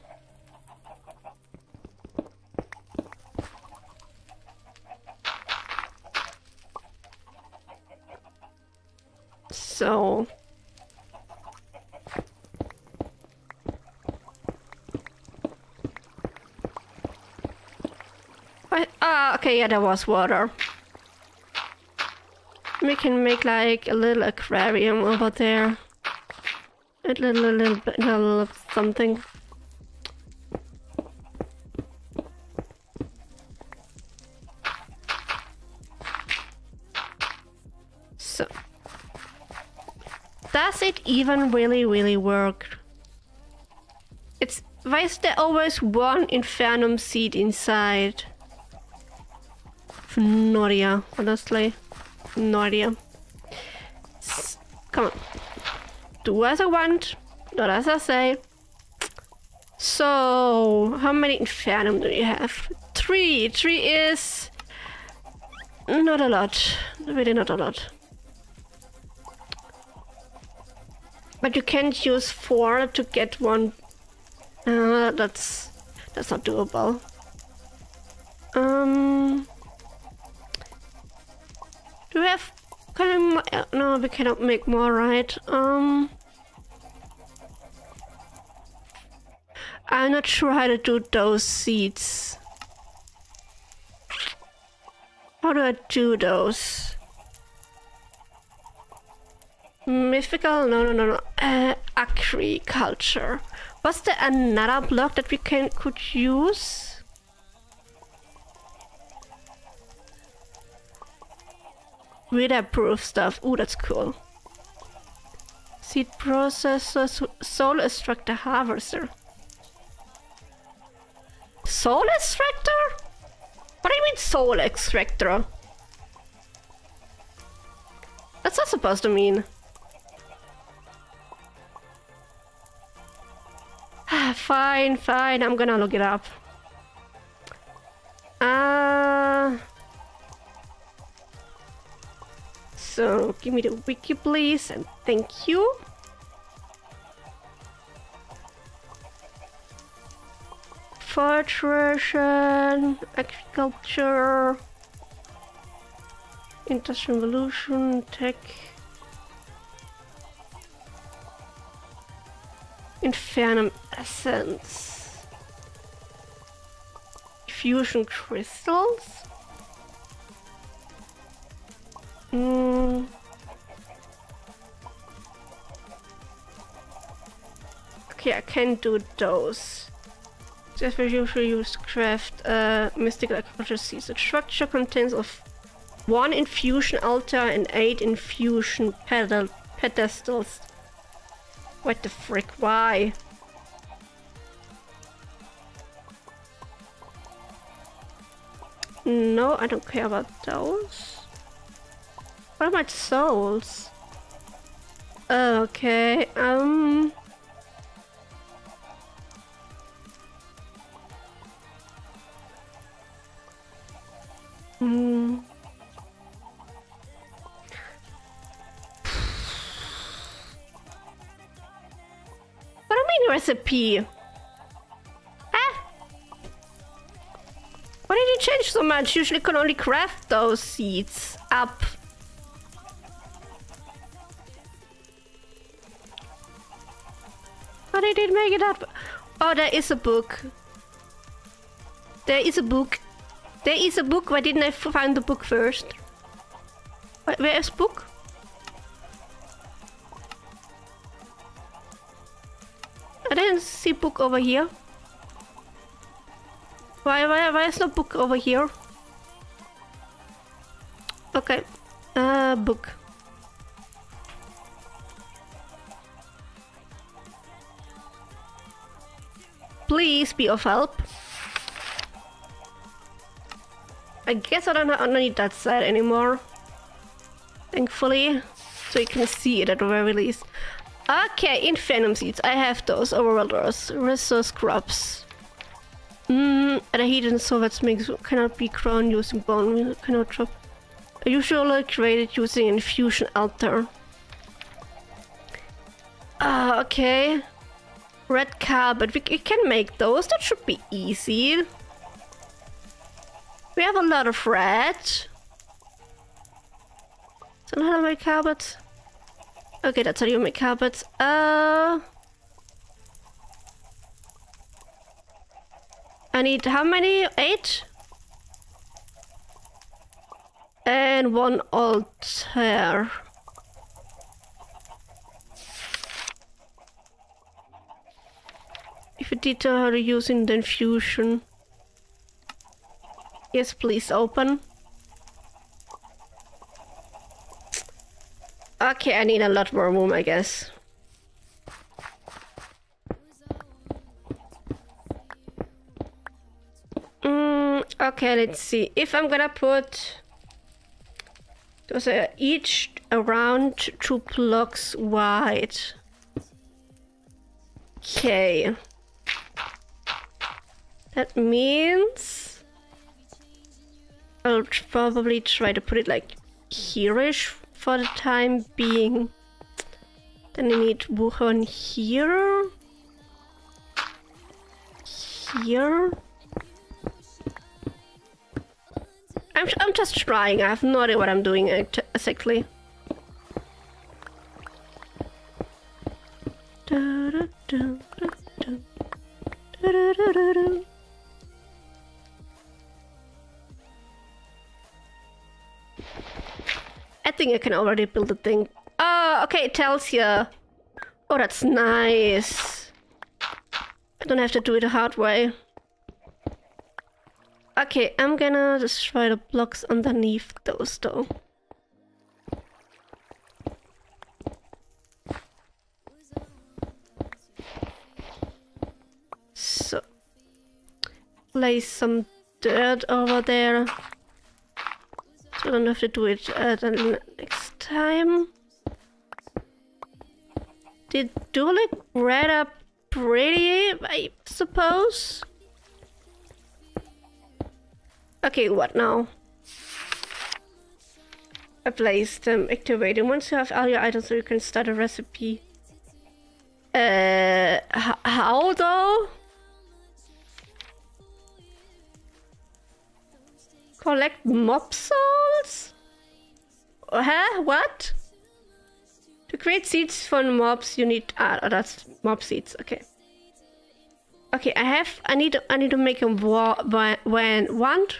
So, I, ah, okay, yeah, there was water. We can make like a little aquarium over there. A little, a little bit, a little something. So. Does it even really, really work? It's... Why is there always one Infernum seed inside? No idea, honestly. No idea. S Come on. Do as I want, not as I say. So... How many Infernum do you have? Three! Three is... Not a lot. Really not a lot. But you can't use four to get one. Uh, that's that's not doable. Um, do we have Can I... No, we cannot make more, right? Um... I'm not sure how to do those seeds. How do I do those? Mystical? No, no, no, no. Uh, agriculture. Was there another block that we can could use? Weatherproof stuff. Ooh, that's cool. Seed processor, soul extractor, harvester. Soul extractor? What do you mean soul extractor? That's not supposed to mean. Fine, fine, I'm gonna look it up. Uh, so, give me the wiki, please, and thank you. Fortration, agriculture, industrial revolution, tech. Infernum essence, fusion crystals. Mm. Okay, I can do those. Just as usually used craft uh, mystical agriculture seeds. The structure contains of one infusion altar and eight infusion pedal pedestals. What the frick? Why? No, I don't care about those. What about souls? Okay, um... Mm. Recipe. Huh? Why did you change so much? Usually can only craft those seeds up. Oh, they did make it up. Oh, there is a book. There is a book. There is a book. Why didn't I find the book first? Where is book? I didn't see book over here. Why, why, why is no book over here? Okay. Uh, book. Please be of help. I guess I don't, I don't need that side anymore. Thankfully. So you can see it at the very least. Okay, Infernum seeds. I have those. Overworld earth. Resource crops. Mmm, and a heat and solvents mix cannot be grown using bone. Cannot drop. Usually created using infusion altar. Ah, uh, okay. Red carpet. We, we can make those. That should be easy. We have a lot of red. So how do I make carpet? Okay, that's how you make carpets. Uh, I need how many? Eight? And one altar. If you did know how to use in the infusion. Yes, please open. Okay, I need a lot more room, I guess. Mm, okay, let's see. If I'm gonna put... Those are each around two blocks wide. Okay. That means... I'll probably try to put it like here-ish. For the time being, then I need Wuhan here, here. I'm I'm just trying. I have no idea what I'm doing exactly. do, do, do, do, do, do, do, do. I think I can already build the thing. Oh, okay, it tells you. Oh, that's nice. I don't have to do it the hard way. Okay, I'm gonna destroy the blocks underneath those, though. So, place some dirt over there. So I don't have to do it uh, the next time. They do look rather pretty, I suppose. Okay, what now? I placed them, activating. Once you have all your items, so you can start a recipe. Uh, how though? Collect mob souls? Huh? What? To create seeds for mobs, you need ah, oh, that's mob seeds. Okay. Okay, I have. I need. To, I need to make a war when want.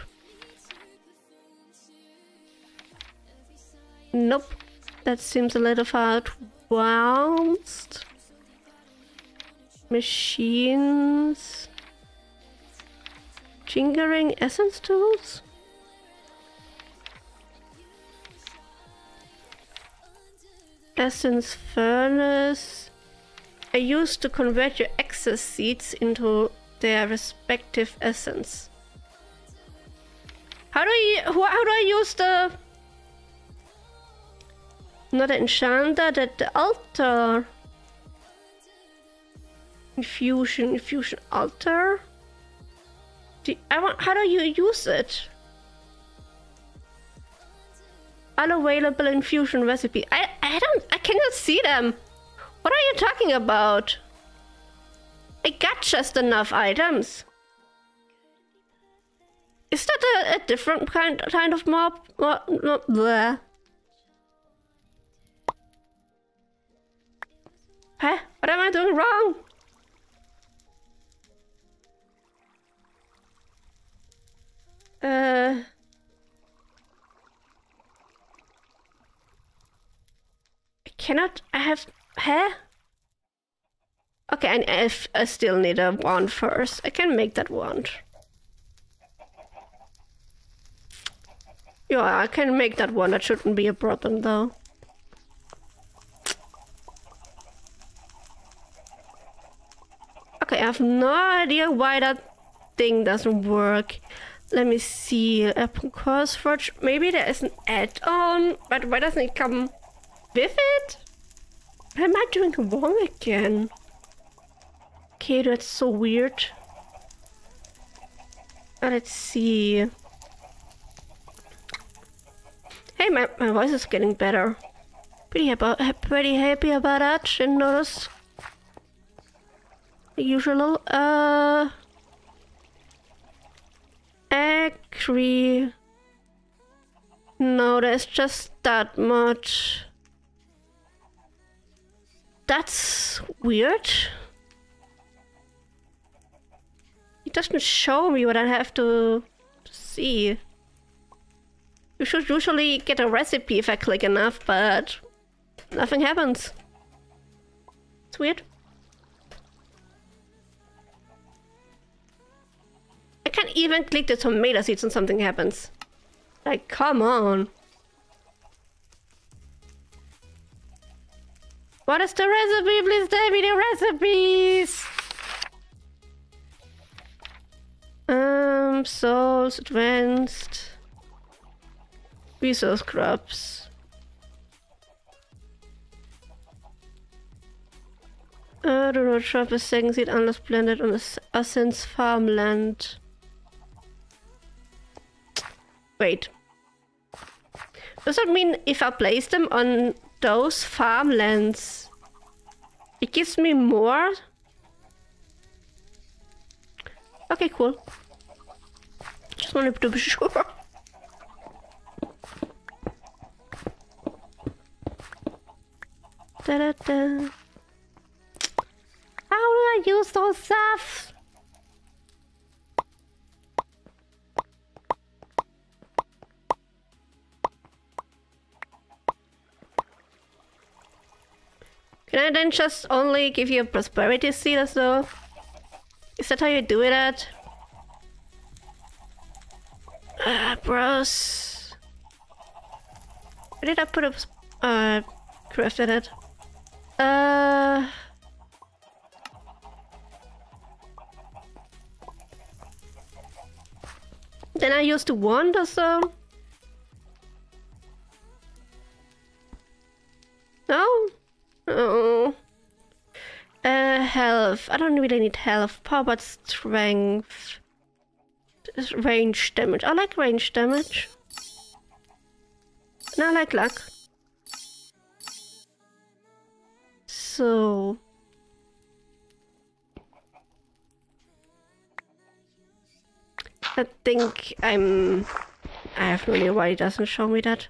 Nope, that seems a little far advanced. Machines. Jingering essence tools. Essence furnace. I used to convert your excess seeds into their respective essence. How do you? How do I use the? Not the enchanter, that the altar. Infusion, infusion altar. Do I want? How do you use it? Unavailable infusion recipe. I I don't I cannot see them. What are you talking about? I got just enough items. Is that a, a different kind kind of mob? Well, not there. Huh? What am I doing wrong? Uh. Cannot I have hair? Okay, and if I still need a wand first, I can make that wand. Yeah, I can make that one. That shouldn't be a problem though. Okay, I have no idea why that thing doesn't work. Let me see. Apple CurseForge. Maybe there is an add-on, but why doesn't it come with it? What am I doing wrong again? Okay, that's so weird. Oh, let's see. Hey, my, my voice is getting better. Pretty about pretty happy about that. Shouldn't notice. The usual. Uh. Agri. No, there's just that much. That's weird. It doesn't show me what I have to see. You should usually get a recipe if I click enough, but nothing happens. It's weird. I can't even click the tomato seeds and something happens. Like, come on. What is the recipe? Please tell me the recipes! Um, souls, advanced... resource crops... Uh, do not drop a second seed unless planted on a since farmland. Wait. Does that mean if I place them on those farmlands, it gives me more? Okay, cool. Just wanted to be sure. Da da da. How coastal stuff. Can I then just only give you a prosperity seed as though? Is that how you do it at? Uh, bros. Where did I put a... Uh, crafted it. Uh... Then I used wand or so? No? Oh. Uh, health. I don't really need health. Power, but strength. Range damage. I like range damage. And I like luck. So. I think I'm. I have no idea why he doesn't show me that.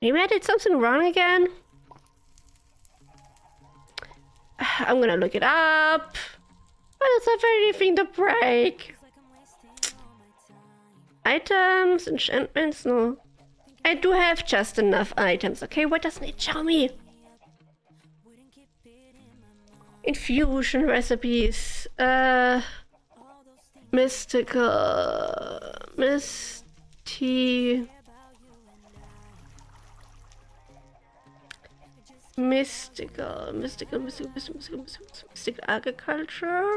Maybe I did something wrong again? I'm gonna look it up. Why does I have anything to break? Items, enchantments, no. I do have just enough items, okay? Why doesn't it show me? Infusion recipes. Uh, mystical... Misty... Mystical, mystical, mystical, mystical, mystical, mystical, mystical agriculture.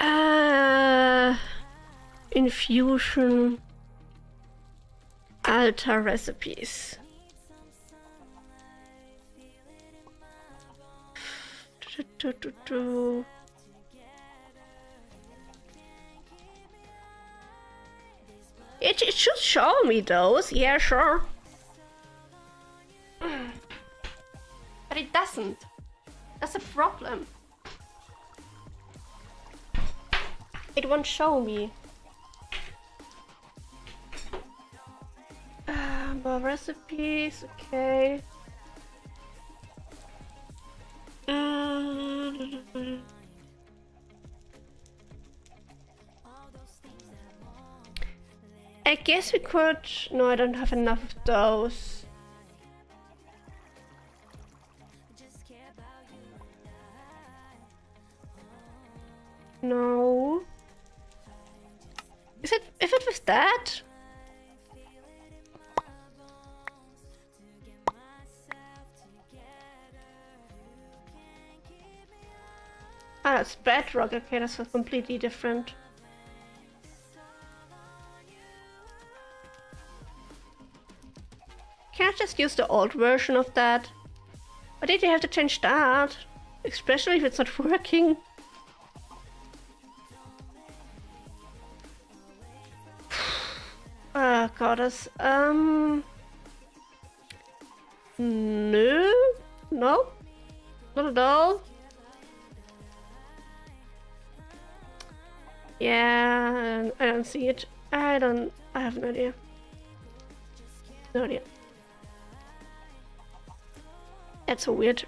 Uh, infusion, altar recipes. It, it should show me those, yeah, sure. But it doesn't. That's a problem. It won't show me. Uh, more recipes, okay. Uh, I guess we could... No, I don't have enough of those. No. Is it... If it was that? Ah, that's Bedrock. Okay, that's completely different. Can I just use the old version of that? Why did you have to change that? Especially if it's not working. Ah, goddess. Um. No? No? Not at all? Yeah, I don't see it. I don't. I have no idea. No idea. That's so weird.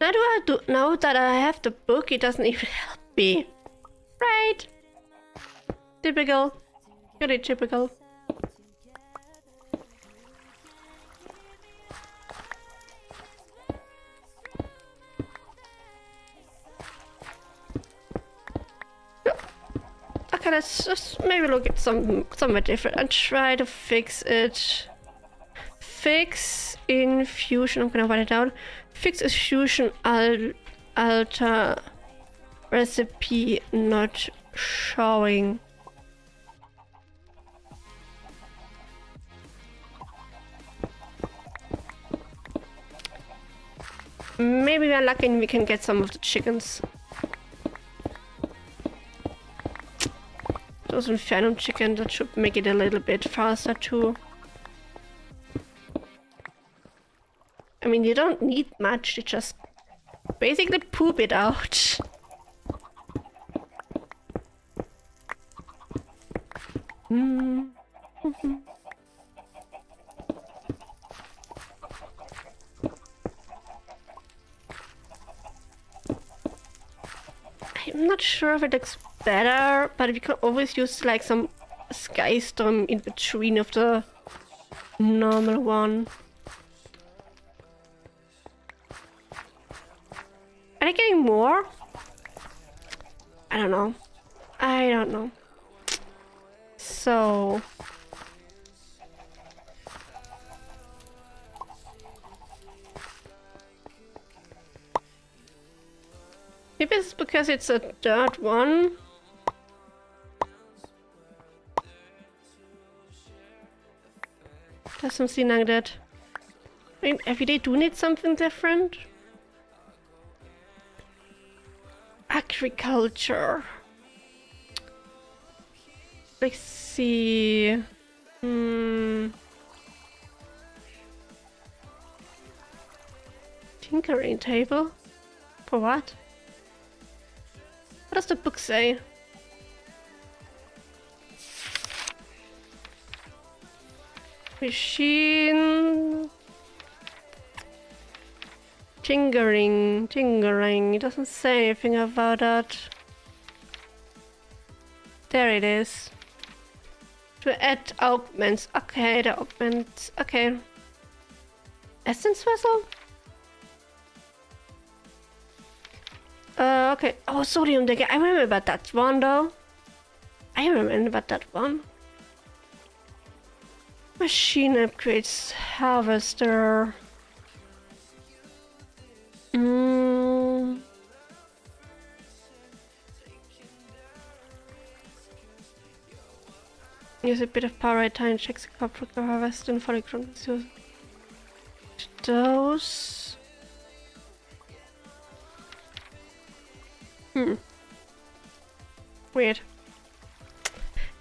Now do I do now that I have the book, it doesn't even help me. Right? Typical. Really typical. Okay, let's just maybe look at some somewhere different and try to fix it. Fix infusion, I'm gonna write it down. Fix infusion al altar recipe not showing. Maybe we are lucky and we can get some of the chickens. Those Infernum chicken, that should make it a little bit faster too. I mean, you don't need much, you just basically poop it out. Mm. Mm-hmm. sure if it looks better, but we could always use like some sky storm in between of the normal one. Are they getting more? I don't know. I don't know. So... maybe it's because it's a dirt one. Does something like that. I mean, every day do need something different. Agriculture. Let's see. Hmm. Tinkering table? For what? What does the book say? Machine... Tinkering, tinkering. It doesn't say anything about that. There it is. To add augments. Okay, the augments. Okay. Essence vessel? Uh, okay. Oh, Solium Digger. I remember about that one, though. I remember about that one. Machine upgrades. Harvester. Mm. Use a bit of power at time. Checks the crop for the harvest and follow crops. Use those. Hmm. Weird.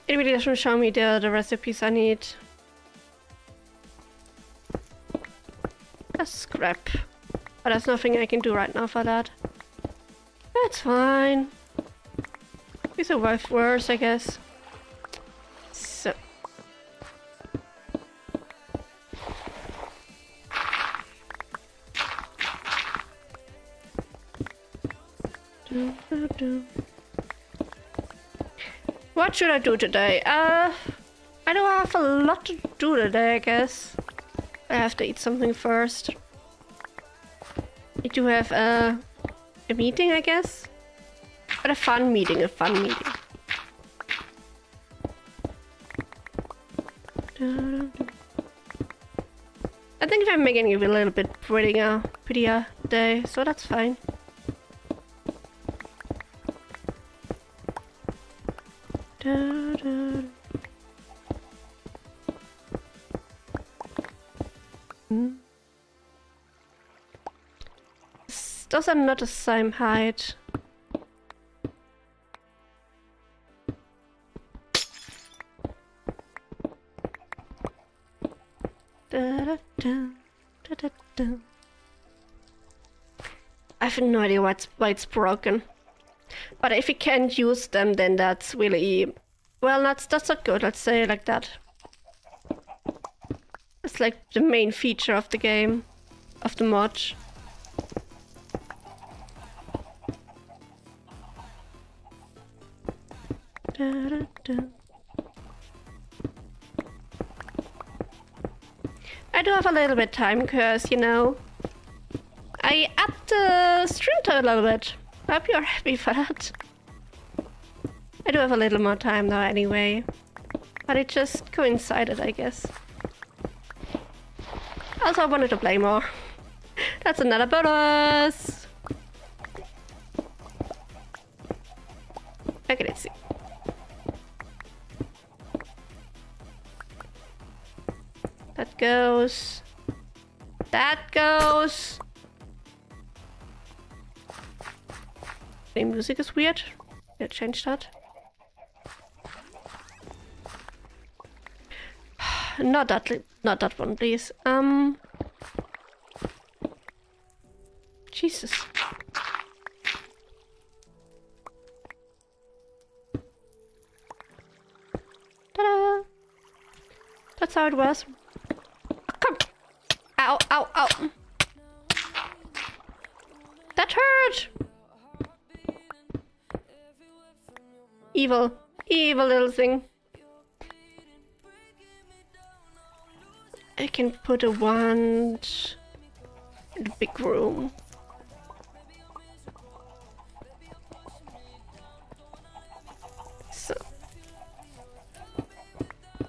It really doesn't show me the, the recipes I need. That's crap. But there's nothing I can do right now for that. That's fine. We survived worse, I guess. So. What should I do today? Uh, I don't have a lot to do today, I guess. I have to eat something first. I do have a, a meeting, I guess. But a fun meeting, a fun meeting. I think I'm making it a little bit prettier, prettier day, so that's fine. Da, da. Hmm. Those are not the same height. Da, da, da, da, da, da. I have no idea why it's, why it's broken. But if you can't use them, then that's really... well, that's, that's not good, let's say it like that. It's like the main feature of the game, of the mod. Da, da, da. I do have a little bit of time, because, you know, I upped the stream time a little bit. I hope you're happy for that. I do have a little more time now anyway. But it just coincided, I guess. Also, I wanted to play more. That's another bonus! Okay, let's see. That goes... that goes... the music is weird. We'll change that. Not that, not that one, please. Um. Jesus. Ta-da! That's how it was. Oh, come! Ow! Ow! Ow! That hurt. Evil. Evil little thing. I can put a wand in the big room. So.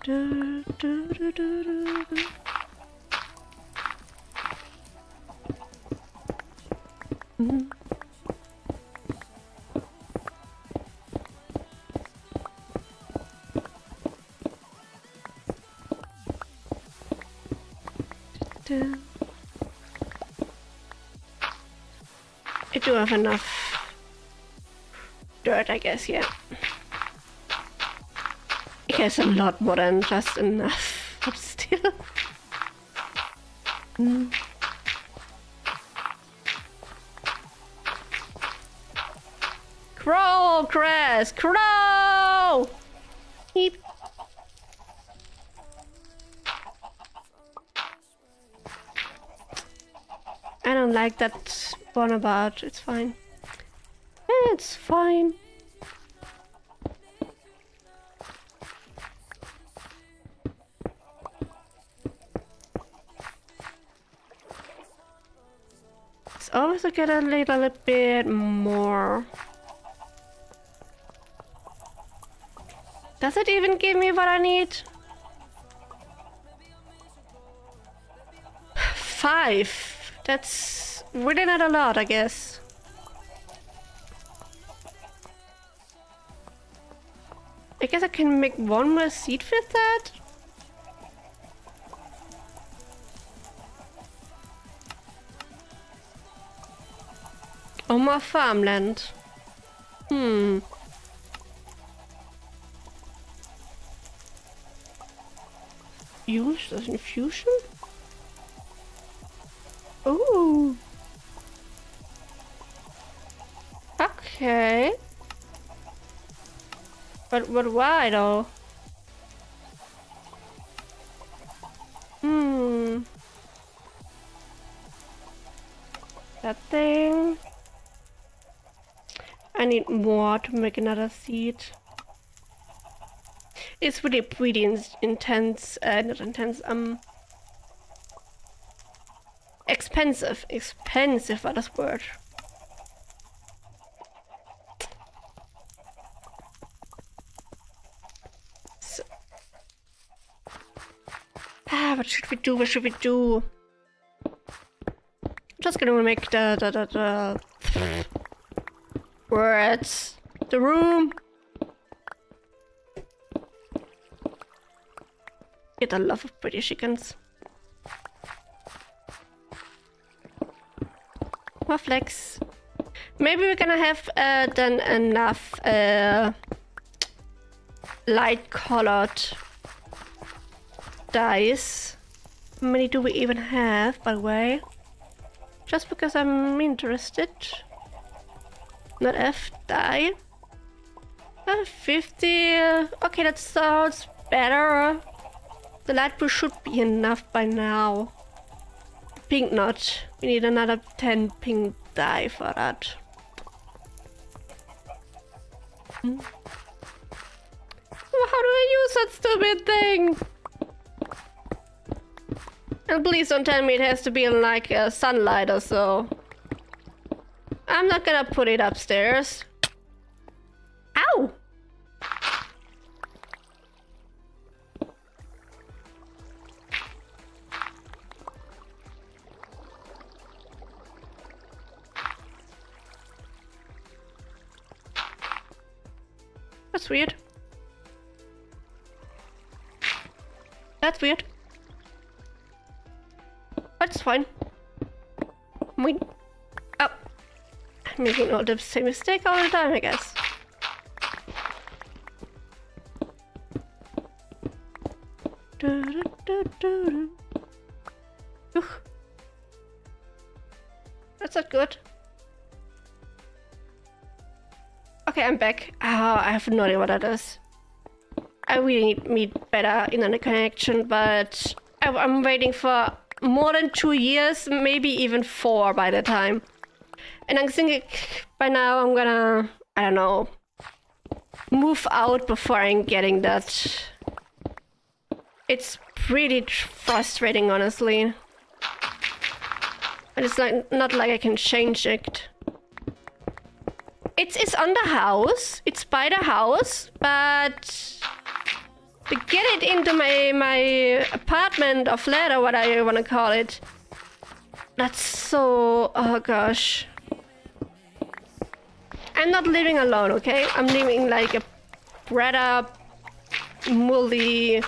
Du, du, du, du, du, du. Mm-hmm. I do have enough dirt, I guess, yeah. I guess I'm not more than just enough, but still. Mm. Crow, Crass, crow! Heep. I don't like that one about. It's fine. It's fine. It's always get a little bit more. Does it even give me what I need? Five. That's really not a lot, I guess. I guess I can make one more seed with that? Or more farmland. Hmm. Use as infusion? Ooh. Okay. But but why though? Hmm. That thing. I need more to make another seed. It's really pretty in intense. Uh, not intense. Um. Expensive, expensive war das Wort. So. Ah, what should we do? What should we do? I'm just gonna make the the the, the words. The room. Get a love of pretty chickens. Flex. Maybe we're gonna have uh, then enough uh, light colored dice. How many do we even have, by the way? Just because I'm interested. Not F, die. Uh, fifty. Uh, okay, that sounds better. The light blue should be enough by now. Pink not. We need another ten pink die for that. Hmm. How do I use that stupid thing? And please don't tell me it has to be in like uh, sunlight or so. I'm not gonna put it upstairs. Ow! That's weird. That's weird. That's fine. We. Oh. I'm making all the same mistake all the time, I guess. Do, do, do, do, do. That's not good. Okay, I'm back. Oh, I have no idea what that is. I really need me better internet connection, but I, I'm waiting for more than two years, maybe even four by the time. And I'm thinking by now I'm gonna, I don't know, move out before I'm getting that. It's pretty frustrating, honestly. But it's like, not like I can change it. It's, it's on the house. It's by the house. But to get it into my, my apartment or flat or what I want to call it. That's so... oh gosh. I'm not living alone, okay? I'm living like a bred up, moldy...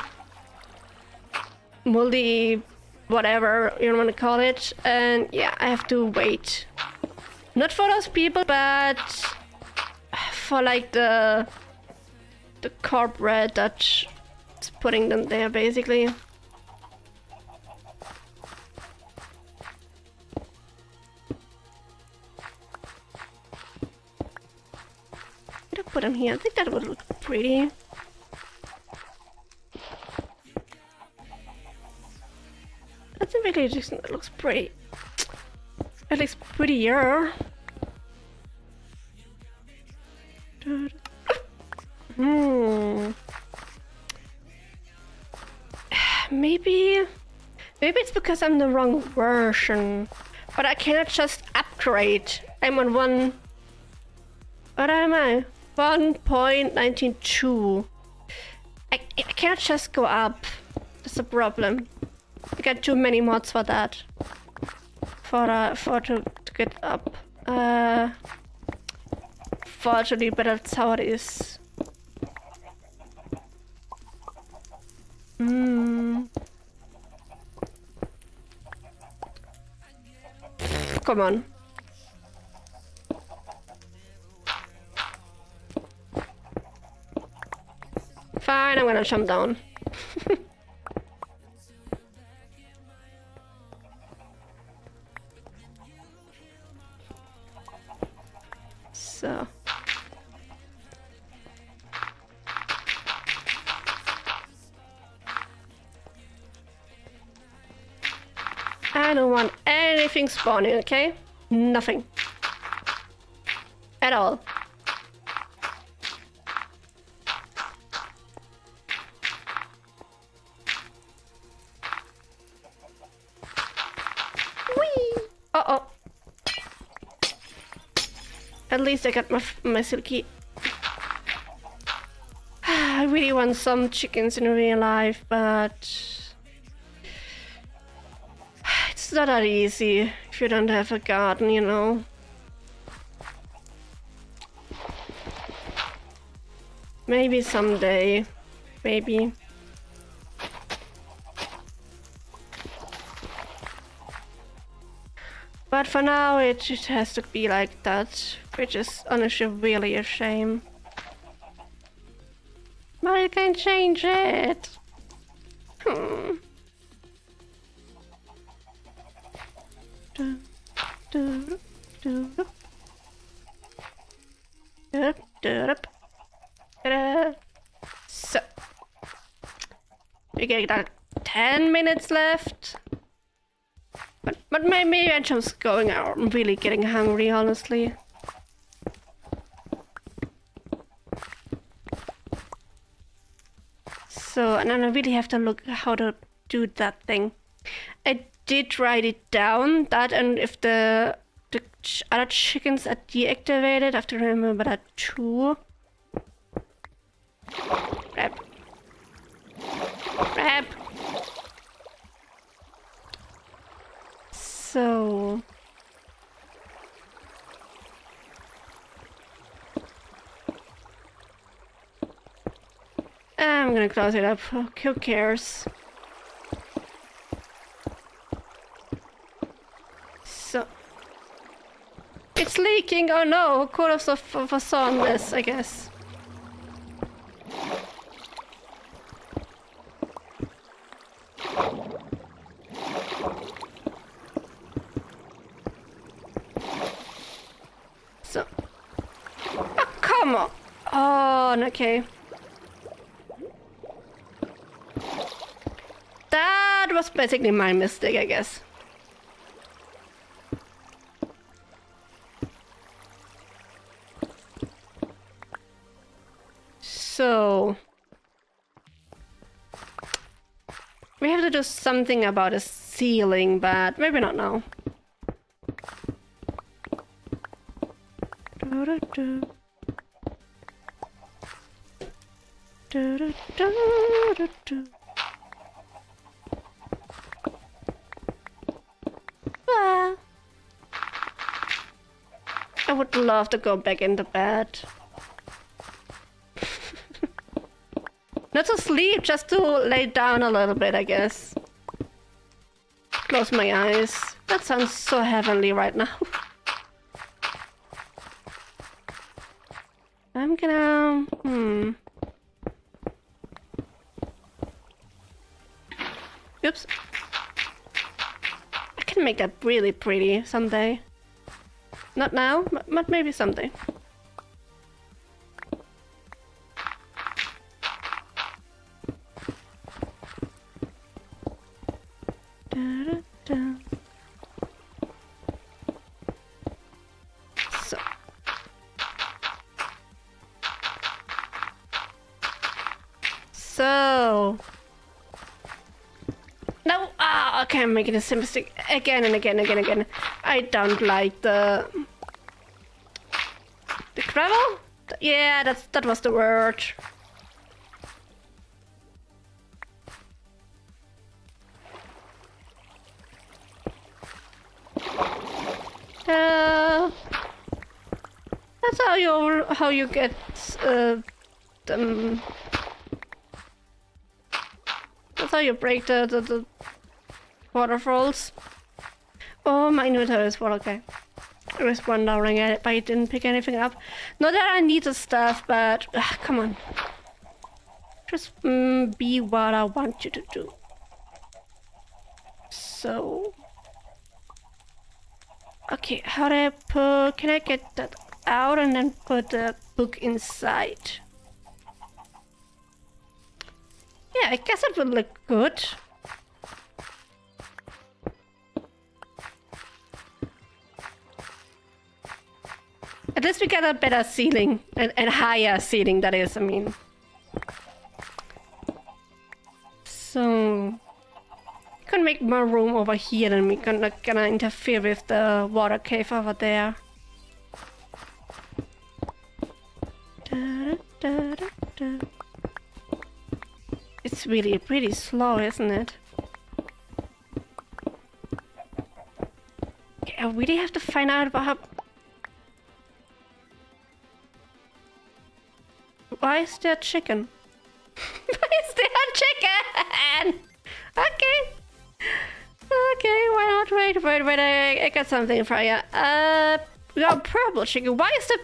moldy... whatever you want to call it. And yeah, I have to wait. Not for those people, but for like the... the corporate that's putting them there, basically. Put them here. I think that would look pretty. I think really just it looks pretty. It looks prettier. Hmm. Maybe, maybe it's because I'm the wrong version, but I cannot just upgrade. I'm on one. What am I? one point one nine two. I, I can't just go up. That's a problem. I got too many mods for that. For uh, for to, to get up. Uh, fortunately, but that's how it is. Mm. Come on. Fine, I'm gonna jump down. So. I don't want anything spawning, okay? Nothing. At all. At least I got my, my silky. I really want some chickens in real life, but... it's not that easy if you don't have a garden, you know. Maybe someday. Maybe. But for now, it, it has to be like that, which is honestly really a shame. But you can change it! Hmm. Do, do, do, do. Do, do, do. Ta-da. So. We get like ten minutes left. But, but maybe I'm just going out. I'm really getting hungry, honestly. So, and then I really have to look how to do that thing. I did write it down, that, and if the, the ch other chickens are deactivated, I have to remember that too. Grab. Grab. So... I'm gonna close it up. Who cares? So... it's leaking! Oh no! Who could have foreseen this, I guess? Okay. That was basically my mistake, I guess. So we have to do something about a ceiling, but maybe not now. Da, da, da. Da, da, da, da, da. Ah. I would love to go back into bed. Not to sleep, just to lay down a little bit, I guess. Close my eyes. That sounds so heavenly right now. I'm gonna... Hmm. Oops. I can make that really pretty someday. Not now, but maybe someday. I'm making the same mistake again and again and again and again. I don't like the... The gravel? Yeah, that's, that was the word. Uh, that's how you how you get uh, um, that's how you break the the, the waterfalls. Oh, my inventory is full, okay. I was wondering at it, but I didn't pick anything up. Not that I need the stuff, but ugh, come on. Just mm, be what I want you to do. So... Okay, how do I put... Can I get that out and then put the book inside? Yeah, I guess it would look good. At least we get a better ceiling, and, and higher ceiling, that is, I mean. So... We can make more room over here, and we're not gonna interfere with the water cave over there. Da, da, da, da. It's really pretty slow, isn't it? Okay, I really have to find out about how... Why is there chicken? Why is there chicken? Okay. Okay, why not? Wait, wait, wait, I, I got something for you. Uh, we got purple chicken. Why is the...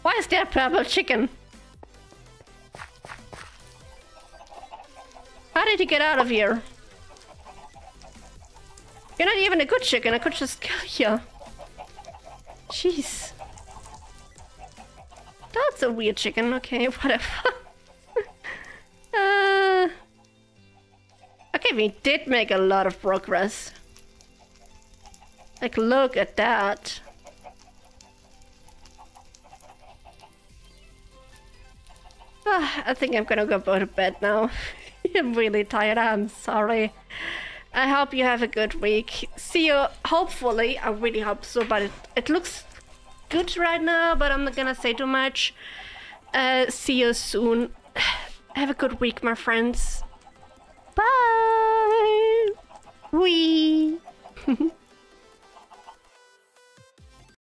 Why is there purple chicken? How did you get out of here? You're not even a good chicken, I could just kill you. Jeez. That's a weird chicken, okay, whatever. uh, okay, we did make a lot of progress. Like, look at that. Oh, I think I'm gonna go to bed now. I'm really tired, I'm sorry. I hope you have a good week. See you, hopefully, I really hope so, but it, it looks... good right now, but I'm not gonna say too much. Uh, see you soon. Have a good week, my friends. Bye! Wee!